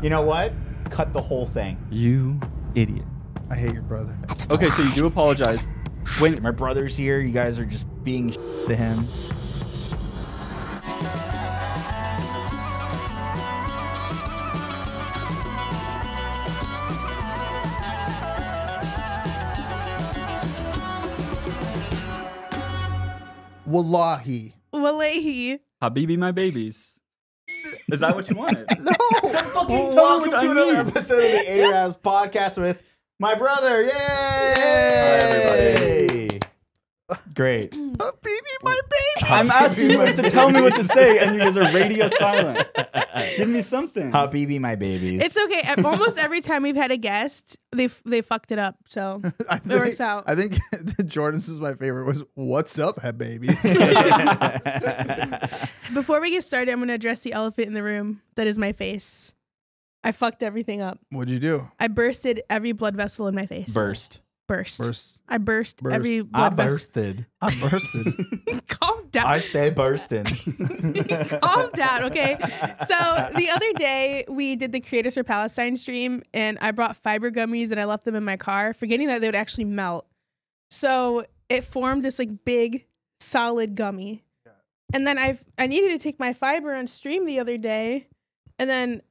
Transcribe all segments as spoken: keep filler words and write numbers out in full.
You know what? Cut the whole thing. You idiot. I hate your brother. Okay, so you do apologize. Wait, my brother's here. You guys are just being to him. Wallahi. Wallahi. Habibi, my babies. Is that what you wanted? No. Well, welcome to another episode of the Ayyrabs podcast with my brother. Yay! Hi, everybody. Great. Habibi, my babies. I'm asking you to tell me what to say, and you guys are radio silent. Give me something. Habibi, my babies. It's okay. Almost every time we've had a guest, they they fucked it up. So it works out. I think Jordan's is my favorite. Was what's up, babies? Before we get started, I'm going to address the elephant in the room. That is my face. I fucked everything up. What'd you do? I bursted every blood vessel in my face. Burst. Burst. Burst. I burst, burst. every blood vessel. I bursted. I bursted. Calm down. I stay bursting. Calm down, okay? So the other day, we did the Creators for Palestine stream, and I brought fiber gummies, and I left them in my car, forgetting that they would actually melt. So it formed this like big, solid gummy. And then I I needed to take my fiber on stream the other day, and then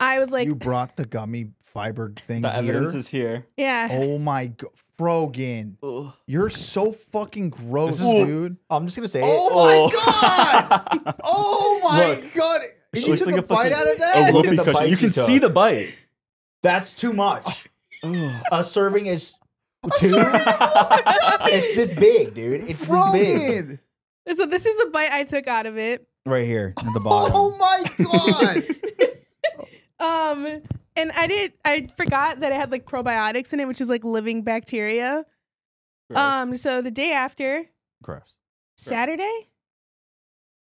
I was like, "You brought the gummy fiber thing." The here? Evidence is here. Yeah. Oh my god, Frogan, ugh. You're so fucking gross, is, dude. I'm just gonna say. Oh it. my oh. god! Oh my Look, god! And you took like a bite out of that. A the bite you can see the bite. That's too much. A serving is two. It's this big, dude. It's Frogan. this big. So this is the bite I took out of it. Right here at the bottom. Oh my god. um and I did I forgot that it had like probiotics in it, which is like living bacteria. Gross. Um so the day after. Gross. Saturday?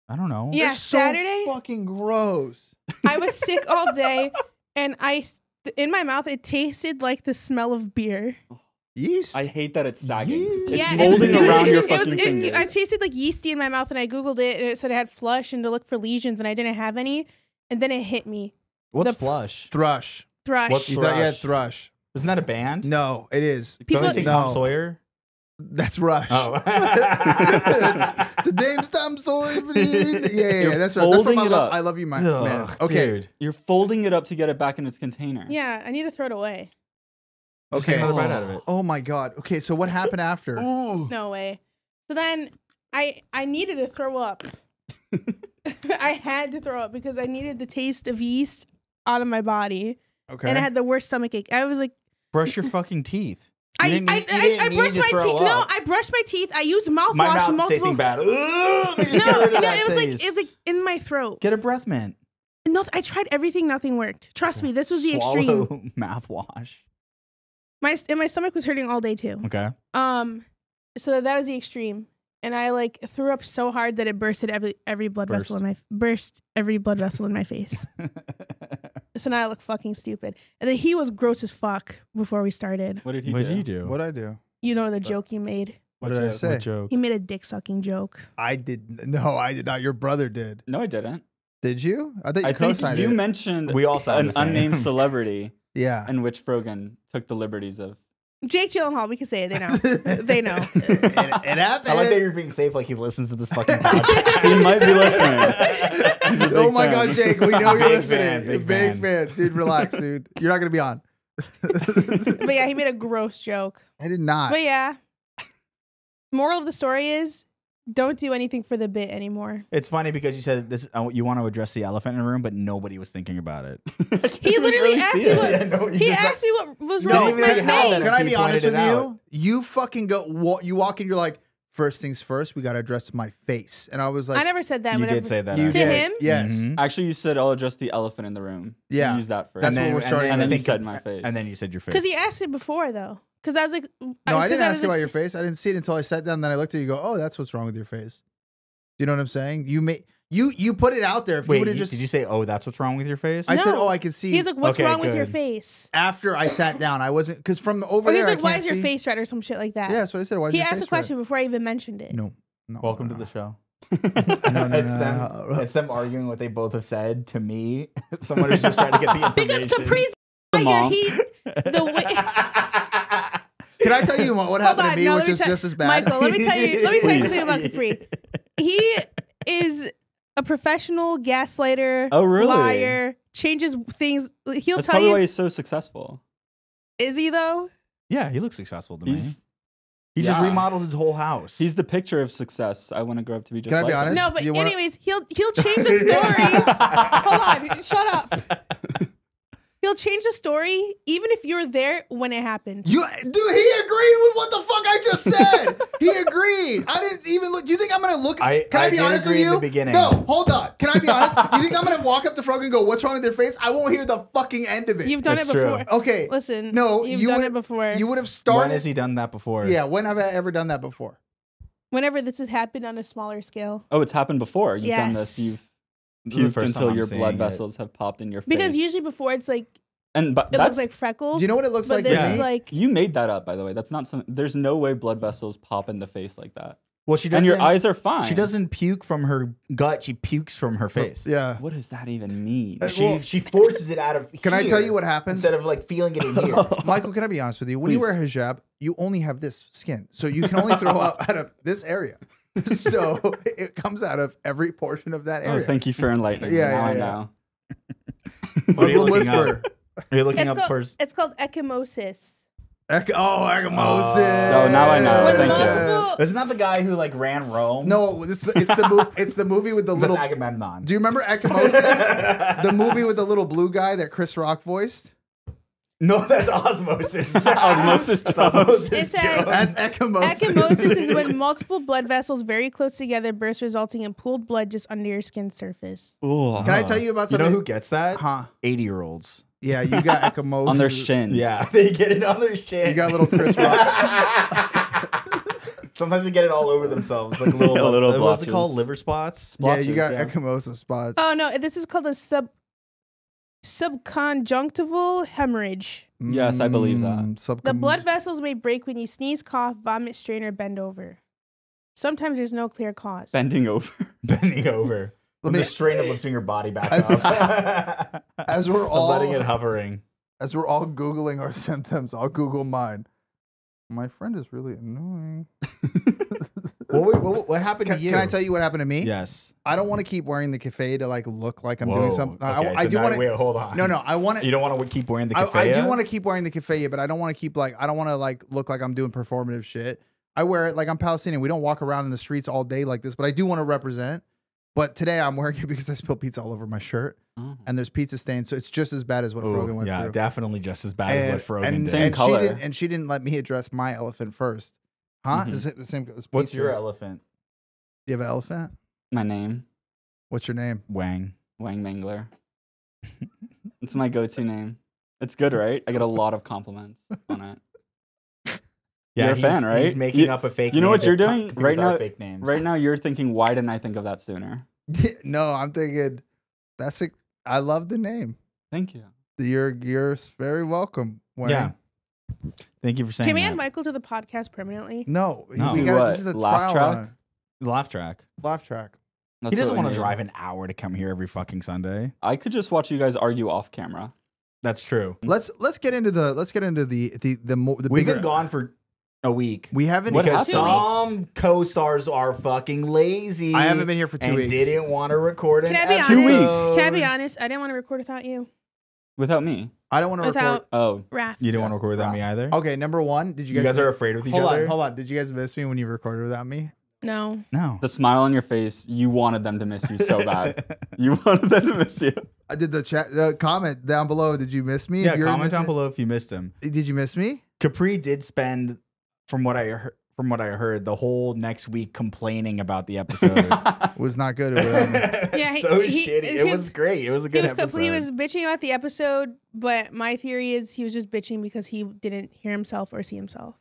I don't know. Yeah, so Saturday. Fucking gross. I was sick all day and I in my mouth it tasted like the smell of beer. Yeast. I hate that it's sagging. Yeast. It's yeah, molding it, around it, your it, fucking it was, it, fingers. I tasted like yeasty in my mouth, and I Googled it, and it said I had flush and to look for lesions, and I didn't have any. And then it hit me. What's the flush? Thrush. Thrush. What's you thrush? thought you had thrush. Isn't that a band? No, it is. People don't say no. Tom Sawyer? That's Rush. Oh. Today's Tom Sawyer. Yeah, yeah, yeah, that's right. That's from I, love, I love you, my Ugh, man. Okay. Dude. You're folding it up to get it back in its container. Yeah, I need to throw it away. Okay. Oh. Bite out of it. Oh my god. Okay, so what happened after? Ooh. No way. So then I I needed to throw up. I had to throw up because I needed the taste of yeast out of my body. Okay. And I had the worst stomach ache. I was like, brush your fucking teeth. You I didn't, I, I, I brushed my teeth. Up. No, I brushed my teeth. I used mouthwash. My mouth multiple... tasting bad. Ugh, no, no, it was taste. like it was like in my throat. Get a breath mint. No, I tried everything. Nothing worked. Trust me, this was the Swallow extreme. Mouthwash. My and my stomach was hurting all day too. Okay. Um, so that was the extreme, and I like threw up so hard that it bursted every every blood burst. vessel in my burst every blood vessel in my face. So now I look fucking stupid. And then he was gross as fuck before we started. What did he? What do? did he do? What did I do? You know the but, joke he made. What did, what did I, I say? What joke? He made a dick sucking joke. I did no, I did not. Your brother did. No, I didn't. Did you? I thought you co-signed it. You mentioned we all an unnamed celebrity. Yeah. In which Frogan took the liberties of. Jake Gyllenhaal, we can say it. They know. They know. it, it, it happened. I like that you're being safe like he listens to this fucking podcast. He might be listening. Oh my fan. God, Jake, we know you're listening. Big, big fan. Dude, relax, dude. You're not going to be on. But yeah, he made a gross joke. I did not. But yeah. Moral of the story is don't do anything for the bit anymore. It's funny because you said this. Uh, you want to address the elephant in the room, but nobody was thinking about it. He literally asked me what. Yeah, no, he asked me what was wrong with my face. Can I be honest with you? You fucking go. You walk in. You're like, first things first. We got to address my face. And I was like, I never said that. You did say that to him. Yes. Mm-hmm. Actually, you said I'll address the elephant in the room. Yeah. You use that first. That's what we're starting. And then you said my face. And then you said your face. Because he asked it before though. Because I was like, no, I didn't I ask you about your face. I didn't see it until I sat down. Then I looked at you. And go, oh, that's what's wrong with your face. Do you know what I'm saying? You may you you put it out there. If Wait, you just, did you say, oh, that's what's wrong with your face? I no. said, oh, I can see. He's like, what's okay, wrong good. with your face? After I sat down, I wasn't because from over or there. He's like, I why is your see... face red or some shit like that? Yeah, that's what I said. Why is he your asked face a question red? before I even mentioned it. No, no. Welcome no, no. to the show. No, no, it's no, them. No. It's them arguing what they both have said to me. Someone who's just trying to get the information. Because Capri's liar. He, the way. Can I tell you what, what happened on, to me, no, which me is just as bad? Michael, let me tell you. Let me tell you something about Capri. He is a professional gaslighter. Oh, really? Liar. Changes things. He'll That's tell probably you. Why he's so successful. Is he though? Yeah, he looks successful to he's, me. He yeah. just remodeled his whole house. He's the picture of success. I want to grow up to be just Can like I be honest? Him. No, but you anyways, wanna... he'll he'll change the story. Hold on, shut up. He'll change the story even if you're there when it happened. You, dude, he agreed with what the fuck I just said. He agreed. I didn't even look. Do you think I'm going to look? I, can I, I be honest with you? In the beginning. No, hold on. Can I be honest? You think I'm going to walk up to Frogan and go, what's wrong with their face? I won't hear the fucking end of it. You've done That's it before. True. Okay. Listen, no, you've you done it before. You would have started. When has he done that before? Yeah, when have I ever done that before? Whenever this has happened on a smaller scale. Oh, it's happened before. You've yes. done this. You've. Puked until your blood vessels it. have popped in your face. Because usually before it's like, and but it that's, looks like freckles. Do you know what it looks like? This yeah. is like you made that up, by the way. That's not some. There's no way blood vessels pop in the face like that. Well, she doesn't. And your eyes are fine. She doesn't puke from her gut. She pukes from her face. Yeah. What does that even mean? Uh, she well, she forces it out of. Can here I tell you what happens? Instead of like feeling it in here. Michael, can I be honest with you? When Please. you wear a hijab, you only have this skin, so you can only throw out out of this area. So it comes out of every portion of that area. Oh, thank you for enlightening. Yeah, now yeah, I know. Yeah. What are you looking up? Are you looking it's up called, It's called ecchymosis. Ec oh, ecchymosis. Oh, no, now I know. When thank multiple... you. This is not the guy who like ran Rome. No, it's, it's the mo it's the movie with the little Agamemnon. Do you remember ecchymosis? The movie with the little blue guy that Chris Rock voiced. No, that's osmosis. Osmosis Jones. That's osmosis Jones. That's ecchymosis. Ecchymosis is when multiple blood vessels very close together burst, resulting in pooled blood just under your skin surface. Ooh, Can huh. I tell you about something? You know who gets that? Huh? eighty-year-olds. Yeah, you got ecchymosis. On their shins. Yeah, they get it on their shins. You got little Chris Rock. Sometimes they get it all over themselves. Like little, yeah, little blotches. What's it called? Liver spots? Splotches, yeah, you got yeah. ecchymosis spots. Oh, no. This is called a sub... subconjunctival hemorrhage. Yes, I believe that. The blood vessels may break when you sneeze, cough, vomit, strain, or bend over. Sometimes there's no clear cause. Bending over. Bending over. Let me the strain of lifting your body back as, up. As we're all letting it hovering. As we're all Googling our symptoms, I'll Google mine. My friend is really annoying. What, what, what, what happened can, to you? Can I tell you what happened to me? Yes. I don't want to keep wearing the keffiyeh to like look like I'm Whoa. doing something. Okay, I, I so do want to. Wait, hold on. No, no. I want to. You don't want to keep wearing the keffiyeh? I, I do want to keep wearing the keffiyeh, but I don't want to keep like I don't want to like look like I'm doing performative shit. I wear it like I'm Palestinian. We don't walk around in the streets all day like this, but I do want to represent. But today I'm wearing it because I spilled pizza all over my shirt, mm. and there's pizza stains, so it's just as bad as what Ooh, Frogan went yeah, through. Yeah, definitely just as bad and, as what Frogan and, did. Same and color. She didn't, and she didn't let me address my elephant first. Huh? Mm-hmm. Is it the same? What's your elephant? You have an elephant? My name. What's your name? Wang. Wang Mangler. It's my go-to name. It's good, right? I get a lot of compliments on it. Yeah, you're a fan, right? He's making you, up a fake name. You know name what you're doing right now? Fake names. Right now, you're thinking, why didn't I think of that sooner? No, I'm thinking, that's a, I love the name. Thank you. You're, you're very welcome, Wang. Yeah. Thank you for saying that. Can we add Michael to the podcast permanently? No. no. We got, this is a Laugh trial track? Laugh track. Laugh track. That's he doesn't want to drive an hour to come here every fucking Sunday. I could just watch you guys argue off camera. That's true. Let's let's get into the let's get into the the the, the We've bigger, been gone for a week. We haven't because some co-stars are fucking lazy. I haven't been here for two and weeks. Didn't want to record an Can I be episode. Two weeks. Can I be honest? I didn't want to record without you. Without me? I don't want to without record. Oh, Raff. You didn't yes, want to record without Raff. me either? Okay, number one, did you guys- You guys are afraid of each hold other? On, hold on, did you guys miss me when you recorded without me? No. No. The smile on your face, you wanted them to miss you so bad. You wanted them to miss you. I did the chat, the comment down below, did you miss me? Yeah, comment down below if you missed him. Did you miss me? Capri did spend, from what I heard, From what I heard, the whole next week complaining about the episode was not good. Yeah, he, so he, shitty. He, it was great. It was a good he was episode. He was bitching about the episode, but my theory is he was just bitching because he didn't hear himself or see himself.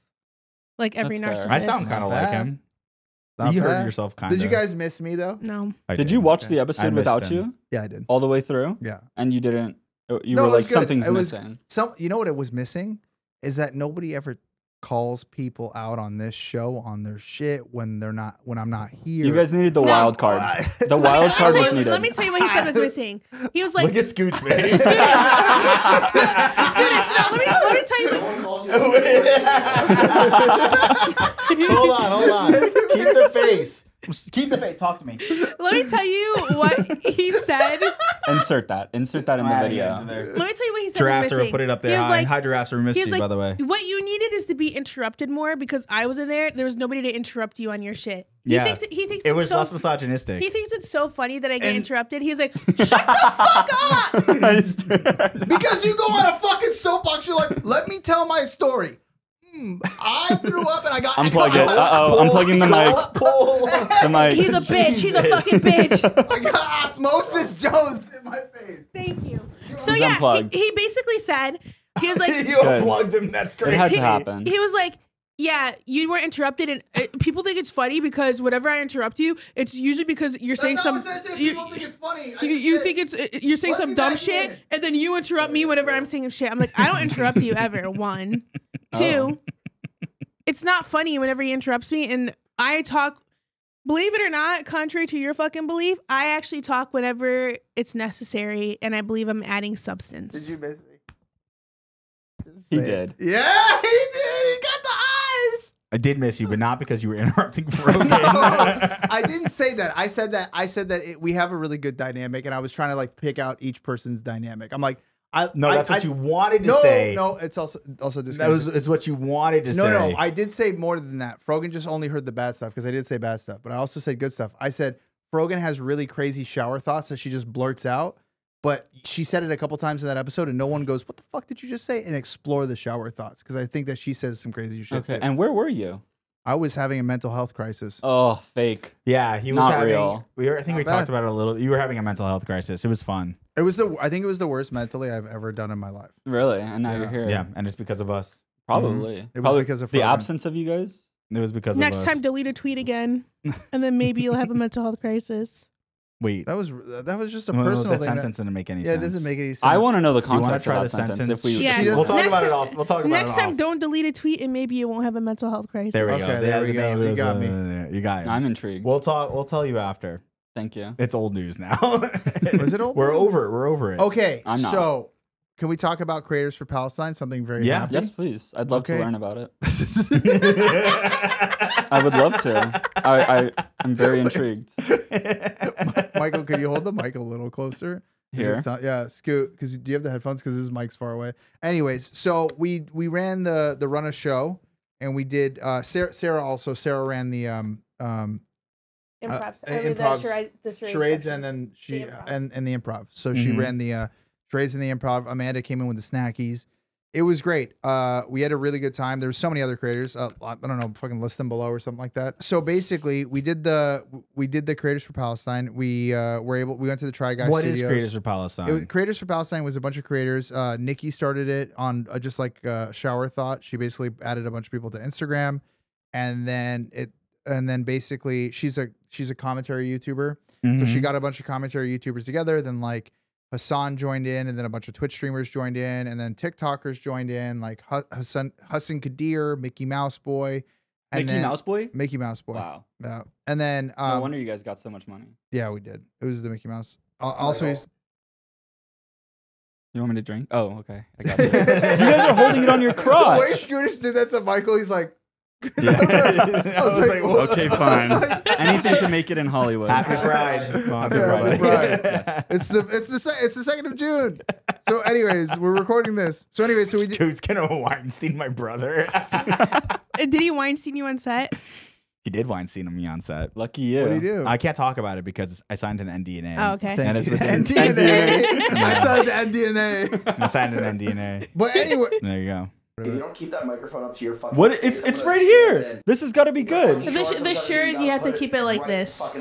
Like every That's narcissist. Fair. I sound kind of like him. Not you fair. heard yourself kind of. Did you guys miss me though? No. I did. did you watch okay. the episode without him. you? Yeah, I did. All the way through? Yeah. And you didn't, you no, were like, good. something's it missing. Was, some, you know what it was missing? Is that nobody ever calls people out on this show on their shit when they're not when I'm not here. You guys needed the no. wild card. The wild card was needed. Let me tell you what he said was missing. He was like, "Look at Scooch, man." Scootish. Scootish. No, let me let me tell you. Hold on, hold on. Keep the face. Keep the faith. Talk to me. Let me tell you what he said. Insert that. Insert that in the video. Let me tell you what he said. Giraffes are put it up there. He was like, hi, giraffes are missing, like, by the way. What you needed is to be interrupted more because I was in there. There was nobody to interrupt you on your shit. He yeah. thinks it, he thinks it it's was so, less misogynistic. He thinks it's so funny that I get and interrupted. He's like, shut the fuck up. Because you go on a fucking soapbox. You're like, let me tell my story. I threw up and I got. Unplug it. Uh oh. I'm plugging the mic. The mic. He's a bitch. He's a fucking bitch. I got Osmosis Jones in my face. Thank you. So yeah, he, he basically said he was like you unplugged him. That's crazy. It had to happen. He, he was like, yeah, you were interrupted, and uh, people think it's funny because whenever I interrupt you, it's usually because you're that's saying some. You, people think it's funny. You, you think it's uh, you're saying some dumb shit, in. and then you interrupt me whenever I'm saying shit. I'm like, I don't interrupt you ever. One. Two, oh. It's not funny whenever he interrupts me, and I talk, believe it or not, contrary to your fucking belief, I actually talk whenever it's necessary, and I believe I'm adding substance. Did you miss me? He did. Yeah, he did. He got the eyes. I did miss you, but not because you were interrupting Frogan. No, I didn't say that. I said that. I said that it, we have a really good dynamic, and I was trying to like pick out each person's dynamic. I'm like. I, no, I, that's what I, you wanted to no, say. No, no, it's also also that was, it's what you wanted to no, say. No, no, I did say more than that. Frogan just only heard the bad stuff because I did say bad stuff, but I also said good stuff. I said Frogan has really crazy shower thoughts that she just blurts out, but she said it a couple times in that episode, and no one goes, "What the fuck did you just say?" and explore the shower thoughts because I think that she says some crazy shit. Okay, too. And where were you? I was having a mental health crisis. Oh, fake. Yeah, he was not having, real. We were, I think not we bad. talked about it a little. You were having a mental health crisis. It was fun. It was the. I think it was the worst mentally I've ever done in my life. Really? And now yeah. you're here. Yeah, and it's because of us. Probably. Mm-hmm. It was Probably because of Frogan. The absence of you guys. It was because next of us. time delete a tweet again, and then maybe you'll have a mental health crisis. Wait, that was that was just a no, personal. No, that thing sentence that, didn't make any sense. Yeah, it doesn't make any sense. I want to know the context. Do you want to try the sentence? sentence? If we, yes. we'll talk next about time, it off. We'll talk about next it Next time, don't delete a tweet, and maybe you won't have a mental health crisis. There we okay, go. There, there we go. go. You got me. There. You got it. I'm intrigued. We'll talk. We'll tell you after. Thank you. It's old news now. Was it old? We're over. We're over it. Okay. I'm not. So, can we talk about Creators for Palestine? Something very yeah. Happy? Yes, please. I'd love okay. to learn about it. I would love to. I, I I'm very intrigued. Michael, could you hold the mic a little closer? Here, not, yeah, scoot. Because do you have the headphones? Because this mic's far away. Anyways, so we we ran the the run a show, and we did. Uh, Sarah, Sarah also Sarah ran the um um improv, uh, I mean, improvs, the charade, the charade charades, section. and then she the and and the improv. So mm -hmm. she ran the uh, charades and the improv. Amanda came in with the snackies. It was great. Uh, we had a really good time. There were so many other creators. Uh, I don't know, fucking list them below or something like that. So basically, we did the we did the Creators for Palestine. We uh, were able. We went to the Try Guys. What Studios. is Creators for Palestine? It was, Creators for Palestine was a bunch of creators. Uh, Nikki started it on uh, just like uh, shower thought. She basically added a bunch of people to Instagram, and then it. And then basically she's a she's a commentary YouTuber. Mm-hmm. So she got a bunch of commentary YouTubers together. Then like Hasan joined in, and then a bunch of Twitch streamers joined in, and then TikTokers joined in, like Hasan Hasan Kadir, Mickey Mouse Boy, and Mickey then, Mouse Boy, Mickey Mouse Boy. Wow. Yeah. And then um, no wonder you guys got so much money. Yeah, we did. It was the Mickey Mouse. Uh, also, he's, you want me to drink? Oh, okay. I got you. You guys are holding it on your crotch. The way Scootish did that to Michael, he's like. Yeah. I was like, I was like, like okay, fine. Like, anything to make it in Hollywood. Happy Pride. Happy Pride. Yes. It's the it's the it's the second of June. So, anyways, we're recording this. So, anyways, so we did. Who's gonna Weinstein my brother? Did he Weinstein you on set? He did Weinstein me on set. Lucky you. What do you do? I can't talk about it because I signed an N D N A. Oh, okay. Thank and it's N D N A. N D N A. I signed an N D N A. I signed an N D N A. But anyway, there you go. If you don't keep that microphone up to your fucking what? Face, it's it's right here. This has got to be good. The, sh the sure is you have to keep it like right this.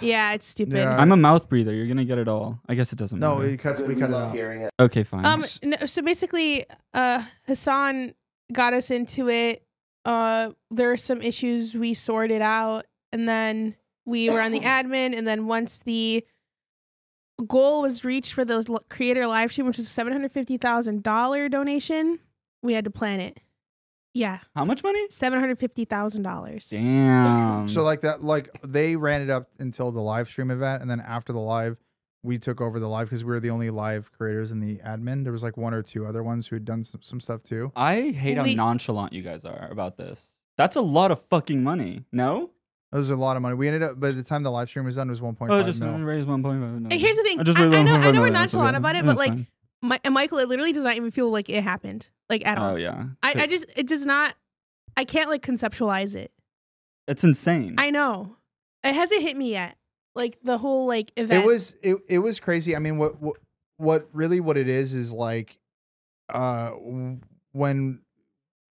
Yeah, it's stupid. Yeah. I'm a mouth breather. You're gonna get it all. I guess it doesn't no, matter. No, we cut we cut it out. It. Okay, fine. Um, no, so basically, uh, Hasan got us into it. Uh, there are some issues we sorted out, and then we were on the admin, and then once the goal was reached for the creator live stream, which was a seven hundred fifty thousand dollar donation. We had to plan it. Yeah. How much money? seven hundred fifty thousand dollars. Damn. So like that, like they ran it up until the live stream event. And then after the live, we took over the live because we were the only live creators in the admin. There was like one or two other ones who had done some, some stuff too. I hate how we nonchalant you guys are about this. That's a lot of fucking money. No? It was a lot of money. We ended up, by the time the live stream was done, it was one point five. Oh, just mil. Raised one point five. No. Here's the thing. I, just I, I know, I know we're nonchalant about it, but like, my, and Michael, it literally does not even feel like it happened. Like at all. Oh yeah. I, I just it does not I can't like conceptualize it. It's insane. I know. It hasn't hit me yet. Like the whole like event. It was it it was crazy. I mean what what, what really what it is is like uh when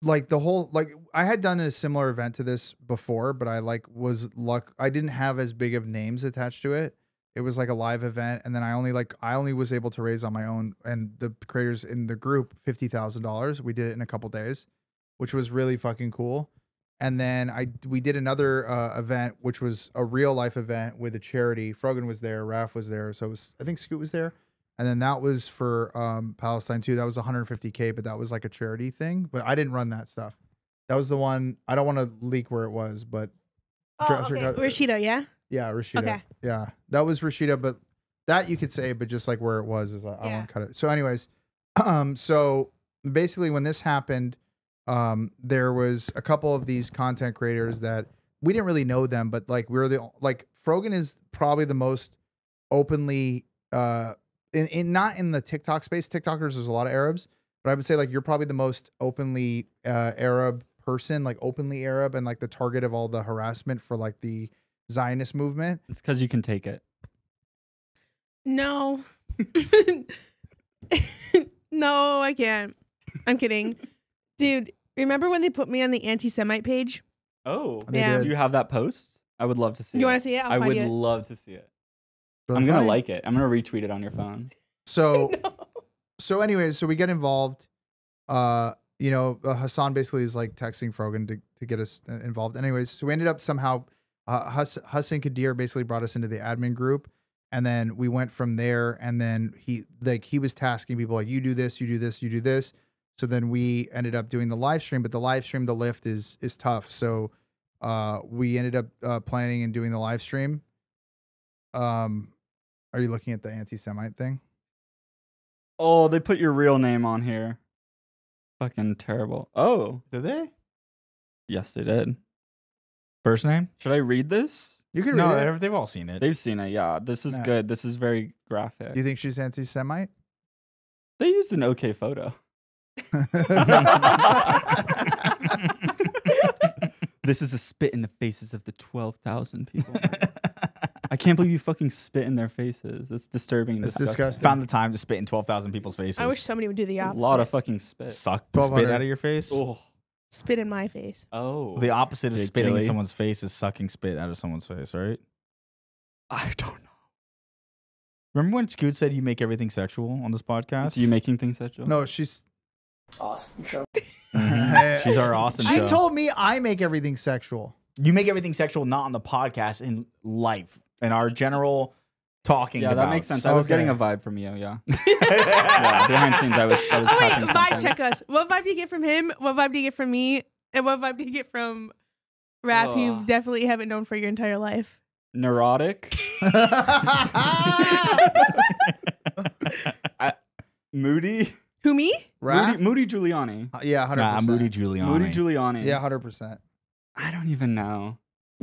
like the whole like I had done a similar event to this before, but I like was luck I didn't have as big of names attached to it. It was like a live event, and then I only like I only was able to raise on my own and the creators in the group fifty thousand dollars. We did it in a couple days, which was really fucking cool. And then I we did another uh, event, which was a real life event with a charity. Frogan was there, Raff was there, so it was, I think Scoot was there. And then that was for um, Palestine too. That was one hundred fifty k, but that was like a charity thing. But I didn't run that stuff. That was the one I don't want to leak where it was, but oh, okay. Rashida, yeah. Yeah, Rashida. Okay. Yeah, that was Rashida, but that you could say, but just like where it was is like, yeah. I won't cut it. So anyways, um, so basically when this happened, um, there was a couple of these content creators that we didn't really know them, but like we were the, like Frogan is probably the most openly, uh, in, in not in the TikTok space, TikTokers, there's a lot of Arabs, but I would say like you're probably the most openly uh, Arab person, like openly Arab and like the target of all the harassment for like the Zionist movement. It's because you can take it. No. No, I can't. I'm kidding. Dude, remember when they put me on the anti-Semite page? Oh, yeah. Do you have that post? I would love to see you it. You want to see it? I'll I would it. love to see it. Really I'm going to like it. I'm going to retweet it on your phone. So, no. so anyways, so we get involved. Uh, you know, uh, Hasan basically is like texting Frogan to, to get us involved. Anyways, so we ended up somehow... Uh, Has Hasan Kadir basically brought us into the admin group, and then we went from there. And then he like he was tasking people like you do this, you do this, you do this. So then we ended up doing the live stream, but the live stream, the lift is is tough. So uh, we ended up uh, planning and doing the live stream. Um, are you looking at the anti-Semite thing? Oh, they put your real name on here. Fucking terrible. Oh, did they? Yes, they did. First name? Should I read this? You can no, read it. They've all seen it. They've seen it, yeah. This is nah. good. This is very graphic. Do you think she's anti-Semite? They used an okay photo. This is a spit in the faces of the twelve thousand people. I can't believe you fucking spit in their faces. That's disturbing. That's disgusting. disgusting. Found the time to spit in twelve thousand people's faces. I wish somebody would do the opposite. A lot of fucking spit. Suck the spit out of your face? Oh. Spit in my face. Oh. The opposite of spitting jelly. in someone's face is sucking spit out of someone's face, right? I don't know. Remember when Scoot said you make everything sexual on this podcast? Are you making things sexual? No, she's... Austin Show. Mm-hmm. She's our Austin Show. She told me I make everything sexual. You make everything sexual not on the podcast, in life. In our general... Talking yeah, about. That makes sense. I was okay. getting a vibe from you, yeah. Yeah, behind scenes, I was. I was oh wait, vibe something. Check us. What vibe do you get from him? What vibe do you get from me? And what vibe do you get from Raph, oh. who you definitely haven't known for your entire life? Neurotic. I, moody. Who me? Raph? Moody, Moody Giuliani. Uh, yeah, hundred percent. Nah, Moody Giuliani. Moody Giuliani. Yeah, hundred percent. I don't even know.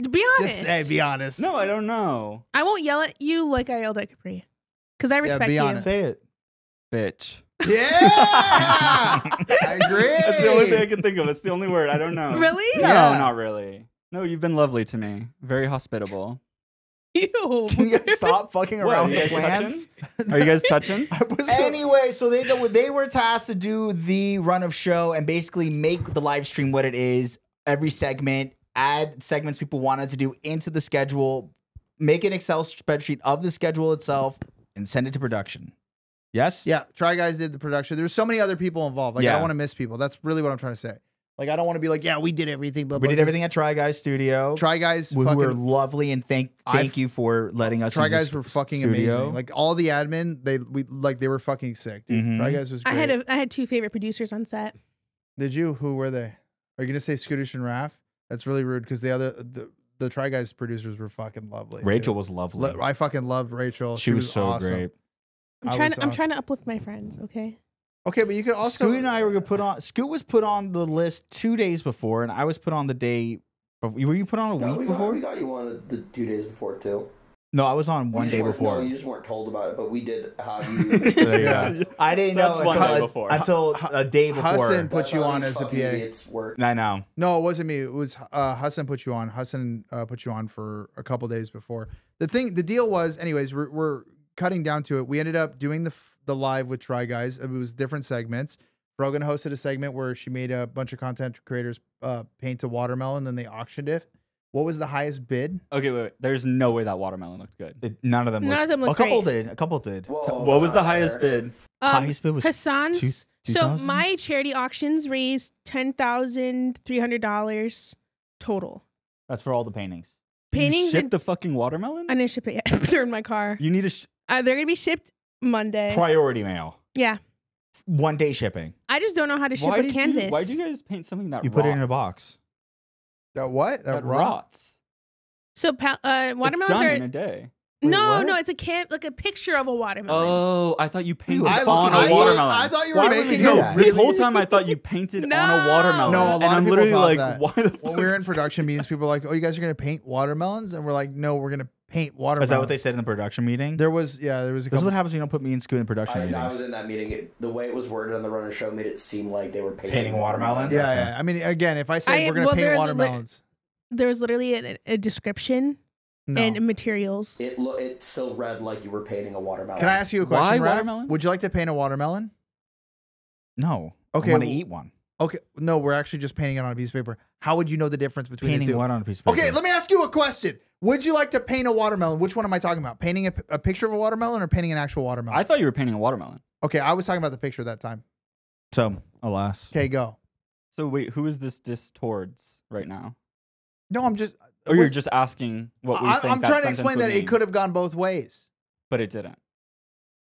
Be honest. Just say, be honest. No, I don't know. I won't yell at you like I yelled at Capri. Because I respect yeah, be you. Honest. Say it. Bitch. Yeah! I agree. That's the only thing I can think of. It's the only word. I don't know. Really? No, yeah. not really. No, you've been lovely to me. Very hospitable. Ew. Can you guys stop fucking around with plants? Are you guys touching? Anyway, so they, they were tasked to do the run of show and basically make the live stream what it is. Every segment. Add segments people wanted to do into the schedule, make an Excel spreadsheet of the schedule itself, and send it to production. Yes? Yeah. Try Guys did the production. There's so many other people involved. Like, yeah. I don't want to miss people. That's really what I'm trying to say. Like, I don't want to be like, yeah, we did everything. But we did everything at Try Guys Studio. Try Guys we fucking, were lovely, and thank thank I've, you for letting us. Try Guys were fucking studio. amazing. Like all the admin, they we like they were fucking sick. Dude. Mm-hmm. Try Guys was great. I had a, I had two favorite producers on set. Did you? Who were they? Are you gonna say Skootish and Raff? That's really rude because the other the the Try Guys producers were fucking lovely. Rachel dude. was lovely. I fucking loved Rachel. She, she was, was so awesome. great. I'm trying. To, awesome. I'm trying to uplift my friends. Okay. Okay, but you could also. Scoot and I were gonna put on. Scoot was put on the list two days before, and I was put on the day. Were you put on a no, week we got, before? We got you on the two days before too. No, I was on one day before. No, you just weren't told about it, but we did have you. yeah. I didn't That's know until, one day before. until a day before. Hasan put That's you on as a P A. I know. No, it wasn't me. It was uh, Hasan put you on. Hasan uh, put you on for a couple days before. The thing, the deal was, anyways, we're, we're cutting down to it. We ended up doing the the live with Try Guys. It was different segments. Frogan hosted a segment where she made a bunch of content creators uh, paint a watermelon, then they auctioned it. What was the highest bid? Okay, wait, wait. There's no way that watermelon looked good. It, none of them none looked good. A great. couple did. A couple did. Whoa, what wow. was the highest bid? Um, highest bid was Hasan's. Two, two so thousand? My charity auctions raised ten thousand three hundred dollars total. That's for all the paintings. Paintings? You shipped and, the fucking watermelon? I didn't ship it yet. They're in my car. You need to... Sh uh, they're going to be shipped Monday. Priority mail. Yeah. One day shipping. I just don't know how to ship why a canvas. You, why do you guys paint something that You rots? put it in a box. That what? That, that rots. So uh, watermelons it's done are in a day. Wait, no, what? no, it's a can like a picture of a watermelon. Oh, I thought you painted I on look, a I watermelon. I thought you were why making no. That? This really? whole time I thought you painted no. on a watermelon. No, a lot and of I'm people literally like, that. why the fuck? When we were in production meetings, people were like, "Oh, you guys are gonna paint watermelons," and we're like, "No, we're gonna paint watermelons." Is that what they said in the production meeting? There was, yeah, there was. A this is what happens when you don't put me and Scoot in production I, meetings. I was in that meeting. It, the way it was worded on the runner show made it seem like they were painting, painting watermelons. Yeah, yeah, yeah. I mean, again, if I said I, we're gonna well, paint watermelons, there was literally a, a description. No. And materials. It lo it still read like you were painting a watermelon. Can I ask you a question, Raff? Would you like to paint a watermelon? No. Okay. I want to well, eat one. Okay. No, we're actually just painting it on a piece of paper. How would you know the difference between painting the two? one on a piece of paper? Okay, let me ask you a question. Would you like to paint a watermelon? Which one am I talking about? Painting a, a picture of a watermelon or painting an actual watermelon? I thought you were painting a watermelon. Okay, I was talking about the picture that time. So, alas. Okay, go. So wait, who is this diss towards right now? No, I'm just... Or you're just asking what we I, think I'm that trying to explain that mean. It could have gone both ways. But it didn't.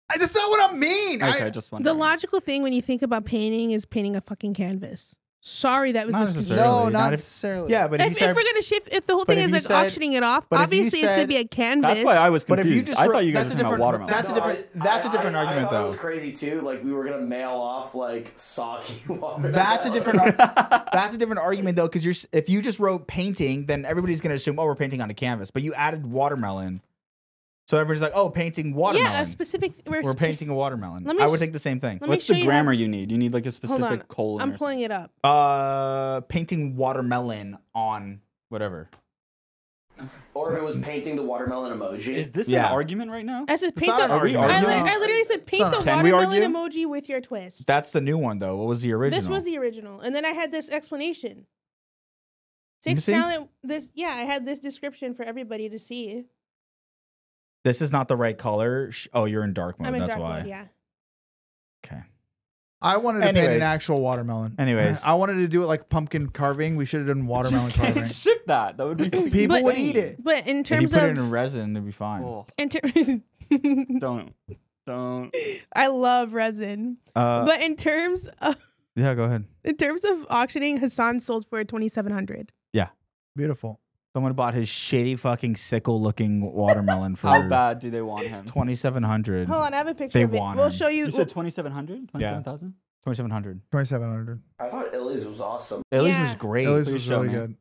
I, that's not what I mean. Okay, I, just wondering. The logical thing when you think about painting is painting a fucking canvas. Sorry, that was not necessarily. No, not, not necessarily. If, yeah, but if, if, start, if we're going to shift, if the whole thing is like said, auctioning it off, obviously said, it's going to be a canvas. That's why I was confused. But if you just, I thought you guys were talking about watermelon. That's a different, no, that's I, a different I, argument, I though. That was crazy, too. Like, we were going to mail off, like, sake watermelon. That's a different That's a different argument, though, because you're if you just wrote painting, then everybody's going to assume, oh, we're painting on a canvas. But you added watermelon. So everybody's like, oh, painting watermelon. Yeah, a specific... We're, we're painting a watermelon. I would think the same thing. What's the grammar you, you need? You need like a specific colon. I'm pulling it up. Uh, painting watermelon on whatever. Or if it was painting the watermelon emoji. Is this yeah. an argument right now? I said paint the, I, li I literally said paint the watermelon emoji with your twist. That's the new one, though. What was the original? This was the original. And then I had this explanation. Six talent... This, yeah, I had this description for everybody to see. This is not the right color. Oh, you're in dark mode. I'm in That's dark why. Mode, yeah. Okay. I wanted to Anyways. paint an actual watermelon. Anyways, I wanted to do it like pumpkin carving. We should have done watermelon you can't carving. Ship that. That would be people but, would eat it. But in terms of, if you put it in resin, it'd be fine. Cool. In don't don't. I love resin. Uh, but in terms of yeah, go ahead. In terms of auctioning, Hasan sold for twenty-seven hundred dollars. Yeah, beautiful. Someone bought his shitty fucking sickle-looking watermelon for... How bad do they want him? twenty-seven hundred dollars. Hold on, I have a picture they of it. Want we'll him. show you... You said twenty-seven hundred dollars? twenty-seven thousand dollars? Yeah. twenty-seven hundred dollars. twenty-seven hundred dollars. I thought Illy's was awesome. Illy's yeah. was great. Illy's was really me. good.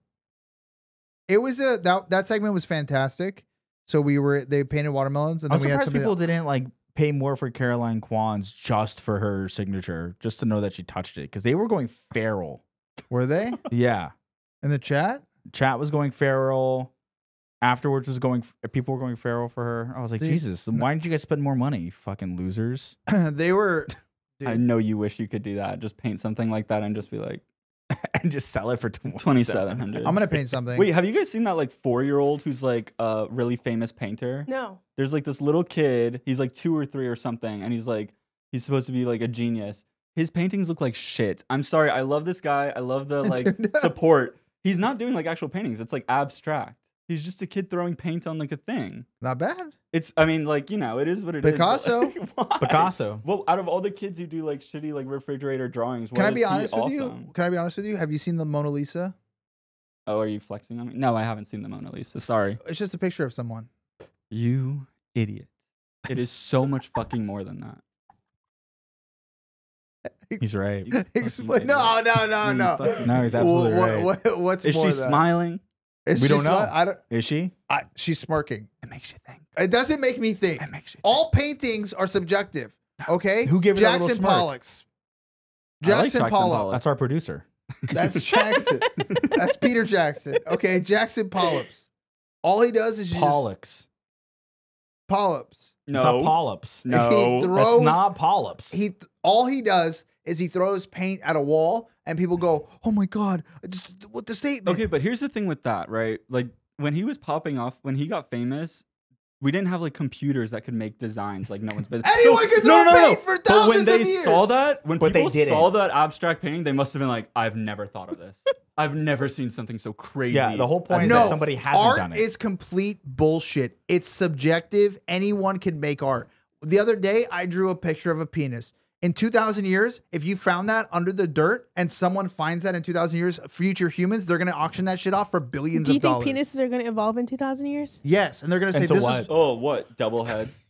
It was a... That, that segment was fantastic. So we were... They painted watermelons. And I'm then we surprised had people else. didn't, like, pay more for Caroline Kwan's just for her signature, just to know that she touched it. Because they were going feral. Were they? Yeah. In the chat? Chat was going feral. Afterwards was going, people were going feral for her. I was like, dude, Jesus, why didn't you guys spend more money, you fucking losers? They were... Dude. I know you wish you could do that. Just paint something like that and just be like... and just sell it for twenty-seven hundred dollars. I'm going to paint something. Wait, have you guys seen that like four-year-old who's like a really famous painter? No. There's like this little kid. He's like two or three or something. And he's like, he's supposed to be like a genius. His paintings look like shit. I'm sorry. I love this guy. I love the like support. He's not doing like actual paintings. It's like abstract. He's just a kid throwing paint on like a thing. Not bad. It's, I mean, like, you know, it is what it Picasso. is. Picasso. Like, Picasso. Well, out of all the kids who do like shitty like refrigerator drawings, can I be honest with awesome? you? Can I be honest with you? Have you seen the Mona Lisa? Oh, are you flexing on me? No, I haven't seen the Mona Lisa. Sorry. It's just a picture of someone. You idiot. It is so much fucking more than that. He's right. Explain. No, no, no, no. No, he's absolutely well, right. What, what, what's is more she than? Smiling? Is we don't know. I don't, is she? I, she's smirking. It makes you think. It doesn't make me think. It makes you think. All paintings are subjective. Okay. Who gave it Jackson a little smirk? Pollock's. Jackson, like Jackson Pollock. Pollock. That's our producer. That's Jackson. That's Peter Jackson. Okay. Jackson Pollock's. All he does is Pollock's. Just Pollock's. No. It's not polyps. No. He throws, that's not polyps. He all he does is he throws paint at a wall and people go, oh my God, what the statement. Okay, but here's the thing with that, right? Like when he was popping off, when he got famous, we didn't have like computers that could make designs like no one's been. Anyone so, could throw no, no, paint no. for thousands but when they of years. saw that, when but people saw that abstract painting, they must have been like, I've never thought of this. I've never seen something so crazy. Yeah, the whole point is no, that somebody hasn't art done it. Art is complete bullshit. It's subjective. Anyone can make art. The other day, I drew a picture of a penis. In two thousand years, if you found that under the dirt and someone finds that in two thousand years, future humans, they're going to auction that shit off for billions of dollars. Do you think penises are going to evolve in two thousand years? Yes, and they're going to say this what? is... Oh, what? Double heads?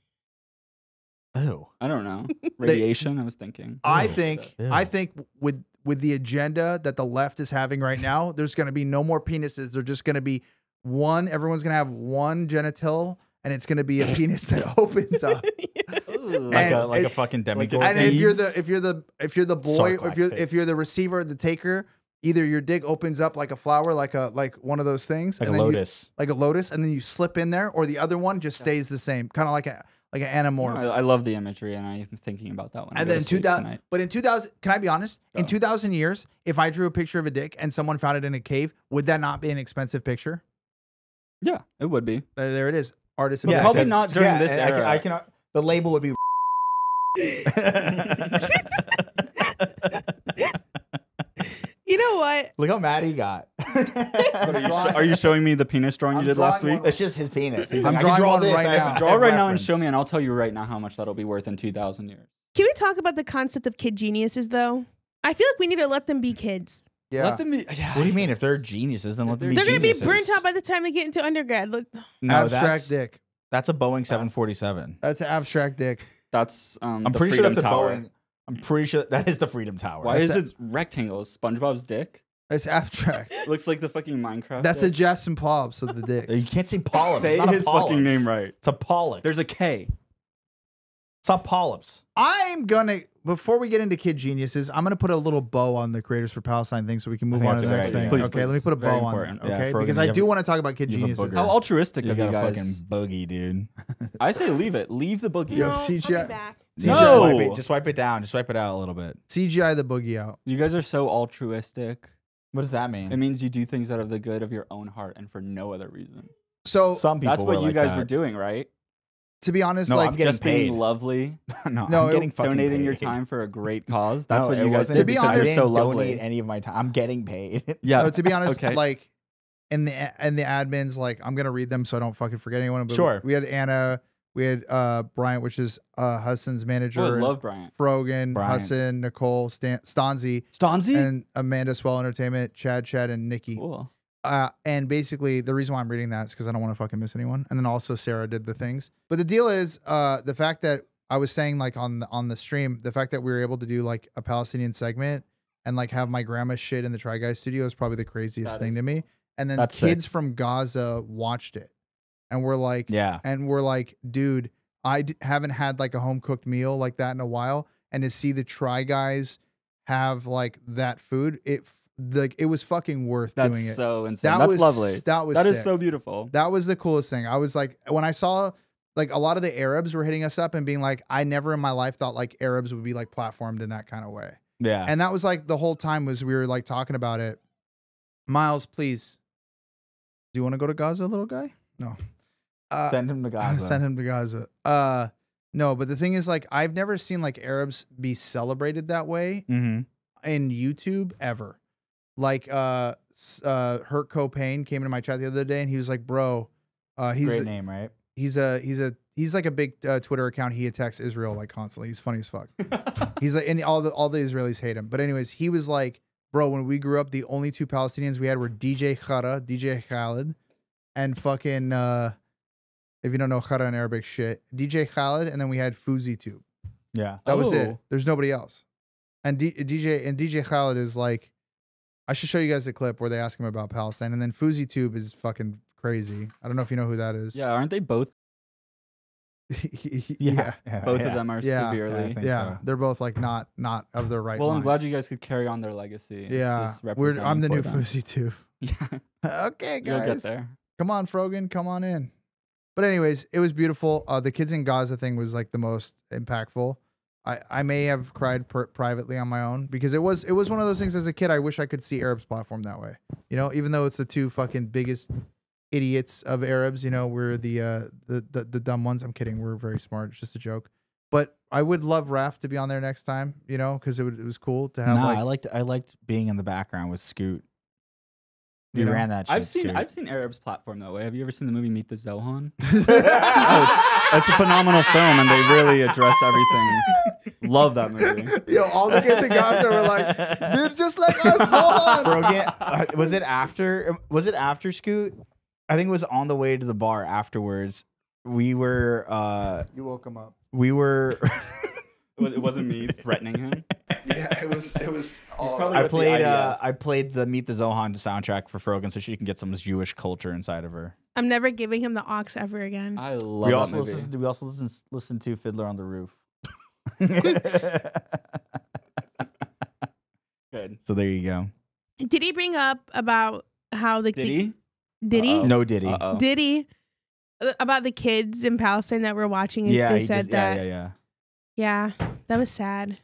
Oh. I don't know. Radiation, they, I was thinking. I Ew. think, Ew. I think with... with the agenda that the left is having right now, there's going to be no more penises. They're just going to be one. Everyone's going to have one genital, and it's going to be a penis that opens up, like a like it, a fucking demigod. And if you're the if you're the if you're the boy, or if you're if you're the receiver, the taker, either your dick opens up like a flower, like a like one of those things, like and a lotus, you, like a lotus, and then you slip in there, or the other one just stays the same, kind of like a. Like an anamorph. No, I, I love the imagery, and I'm thinking about that one. And then two thousand, but in two thousand, can I be honest? Go. In two thousand years, if I drew a picture of a dick and someone found it in a cave, would that not be an expensive picture? Yeah, it would be. There, there it is. Artist. Yeah, probably not during yeah, this era. I, can, I cannot. The label would be. You know what? Look how mad he got. What are, you are you showing me the penis drawing I'm you did last week? One. It's just his penis. He's I'm like, drawing I can draw one this right now. Draw it right reference. now and show me, and I'll tell you right now how much that'll be worth in two thousand years. Can we talk about the concept of kid geniuses, though? I feel like we need to let them be kids. Yeah. Let them be, yeah. What do you mean? If they're geniuses, then let them be they're geniuses. They're going to be burnt out by the time they get into undergrad. Look. No, abstract that's, dick. That's a Boeing seven forty-seven. That's an abstract dick. That's um, I'm pretty sure that's a Boeing. I'm pretty sure that is the Freedom Tower. Why That's is it rectangle? SpongeBob's dick? It's abstract. Looks like the fucking Minecraft. That's dick. a Jackson Pollock's of the dick. You can't say polyps. Say it's not his a fucking name right. It's a polyp. There's a K. It's not polyps. I'm gonna before we get into kid geniuses, I'm gonna put a little bow on the Creators for Palestine thing so we can move on to the next thing. Please, okay, please. Let me put a bow important. on that. Okay, yeah, Frogan, because I do a, want to talk about kid geniuses. How altruistic of you guys. You got a fucking boogie, dude. I say leave it. Leave the boogie. No, I'll be back. No. Just wipe, it, just wipe it down. Just wipe it out a little bit. C G I the boogie out. You guys are so altruistic. What does that mean? It means you do things out of the good of your own heart and for no other reason. So some people that's what you like guys that. were doing, right? To be honest, no, like I'm just paid. being lovely. no, no, I'm getting it, donating paid. your time for a great cause. That's no, what you guys did. To be honest, I didn't so lovely. donate any of my time. I'm getting paid. yeah. No, to be honest, okay. like in the and the admins, like I'm gonna read them so I don't fucking forget anyone. But sure. We had Anna. We had uh, Bryant, which is uh, Hassan's manager. Oh, I love Bryant. Frogan, Bryant. Hasan, Nicole, Stan Stanzi. Stanzi? And Amanda Swell Entertainment, Chad, Chad, and Nikki. Cool. Uh, and basically, the reason why I'm reading that is because I don't want to fucking miss anyone. And then also Sarah did the things. But the deal is uh, the fact that I was saying like on the, on the stream, the fact that we were able to do like a Palestinian segment and like have my grandma shit in the Try Guys studio is probably the craziest that thing is. to me. And then That's kids sick. from Gaza watched it. And we're like, yeah. And we're like, dude, I d haven't had like a home cooked meal like that in a while. And to see the Try Guys have like that food, it like it was fucking worth That's doing it. That's so insane. That That's was, lovely. That was that sick. is so beautiful. That was the coolest thing. I was like, when I saw like a lot of the Arabs were hitting us up and being like, I never in my life thought like Arabs would be like platformed in that kind of way. Yeah. And that was like the whole time was we were like talking about it. Miles, please. Do you want to go to Gaza, little guy? No. Uh, send him to Gaza. Send him to Gaza. Uh, no, but the thing is, like, I've never seen like Arabs be celebrated that way mm-hmm. in YouTube ever. Like, uh, uh, Hurt Copain came into my chat the other day, and he was like, "Bro, uh, he's great name, right? He's a he's a he's like a big uh, Twitter account. He attacks Israel like constantly. He's funny as fuck. He's like, and all the all the Israelis hate him. But anyways, he was like, bro, when we grew up, the only two Palestinians we had were D J Khara, D J Khaled, and fucking, uh, if you don't know Khara in Arabic, shit, D J Khaled, and then we had Fuzi Tube. Yeah. That oh. was it. There's nobody else. And D DJ and D J Khaled is like, I should show you guys a clip where they ask him about Palestine. And then Fuzi Tube is fucking crazy. I don't know if you know who that is. Yeah, aren't they both? yeah. yeah, both yeah. of them are yeah. severely. Yeah, yeah. So. They're both like not not of their right. Well, I'm mind. glad you guys could carry on their legacy. Yeah, just We're, I'm the new them. Fuzi Tube. Yeah. Okay, guys, you'll get there. Come on, Frogan, come on in. But anyways, it was beautiful. Uh, the kids in Gaza thing was like the most impactful. I I may have cried per privately on my own because it was it was one of those things. As a kid, I wish I could see Arabs platform that way. You know, even though it's the two fucking biggest idiots of Arabs, you know, we're the, uh, the the the dumb ones. I'm kidding. We're very smart. It's just a joke. But I would love Raff to be on there next time, you know, because it, it was cool to have. Nah, like, I liked I liked being in the background with Scoot. You know? ran that. Shit, I've seen Scoot. I've seen Arabs platform that way. Have you ever seen the movie Meet the Zohan? oh, it's, it's a phenomenal film, and they really address everything. Love that movie. Yo, all the kids in Gaza were like, dude, just like us, Zohan. Frogan, uh, was it after? Was it after Scoot? I think it was on the way to the bar afterwards. We were. Uh, you woke him up. We were. It wasn't me threatening him. Yeah, it was. It was. All I played. Uh, I played the Meet the Zohan soundtrack for Frogan, so she can get some Jewish culture inside of her. I'm never giving him the aux ever again. I love. We that also movie. Listen. To, we also listen. Listen to Fiddler on the Roof. Good. So there you go. Did he bring up about how the? Did the, he? Diddy? Uh-oh. No, Diddy. Uh-oh. Diddy. About the kids in Palestine that were watching. Yeah, they said just, that. Yeah, yeah, yeah. Yeah, that was sad.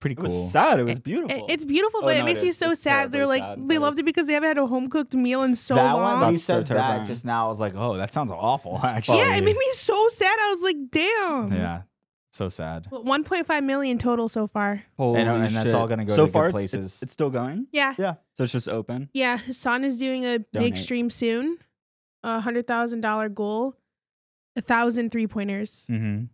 Pretty cool. It was sad. It was beautiful. It, it, it's beautiful, oh, but no, it makes it you so it's sad. They're like, sad. they it loved is. it because they haven't had a home cooked meal in so that long. That one, you said so that just now. I was like, oh, that sounds awful. Actually. Yeah, it made me so sad. I was like, damn. Yeah, so sad. Well, one point five million total so far. Holy and, and that's shit. all going to go so to far, good places. It's, it's, it's still going? Yeah. Yeah. So it's just open? Yeah. Hasan is doing a Donate. big stream soon. A one hundred thousand dollar goal. A thousand three-pointers. Mm-hmm.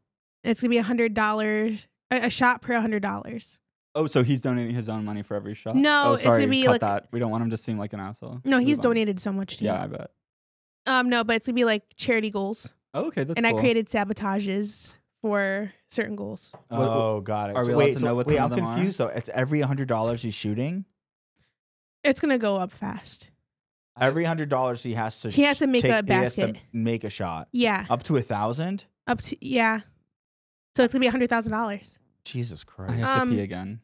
It's going to be one hundred dollars. A, a shot per one hundred dollars. Oh, so he's donating his own money for every shot? No, oh, it's going to be cut like... that. We don't want him to seem like an asshole. No, he's Move donated on. so much to you. Yeah, I bet. Um, No, but it's going to be like charity goals. Oh, okay, that's and cool. And I created sabotages for certain goals. Oh, got it. Are we allowed to know what some of them are? Wait, I'm confused though. It's every one hundred dollars he's shooting? It's going to go up fast. Every one hundred dollars he has to He has to make a basket. He has to make a shot. Yeah. Up to one thousand dollars? Up to, yeah. So it's going to be one hundred thousand dollars. Jesus Christ. I have to pee again.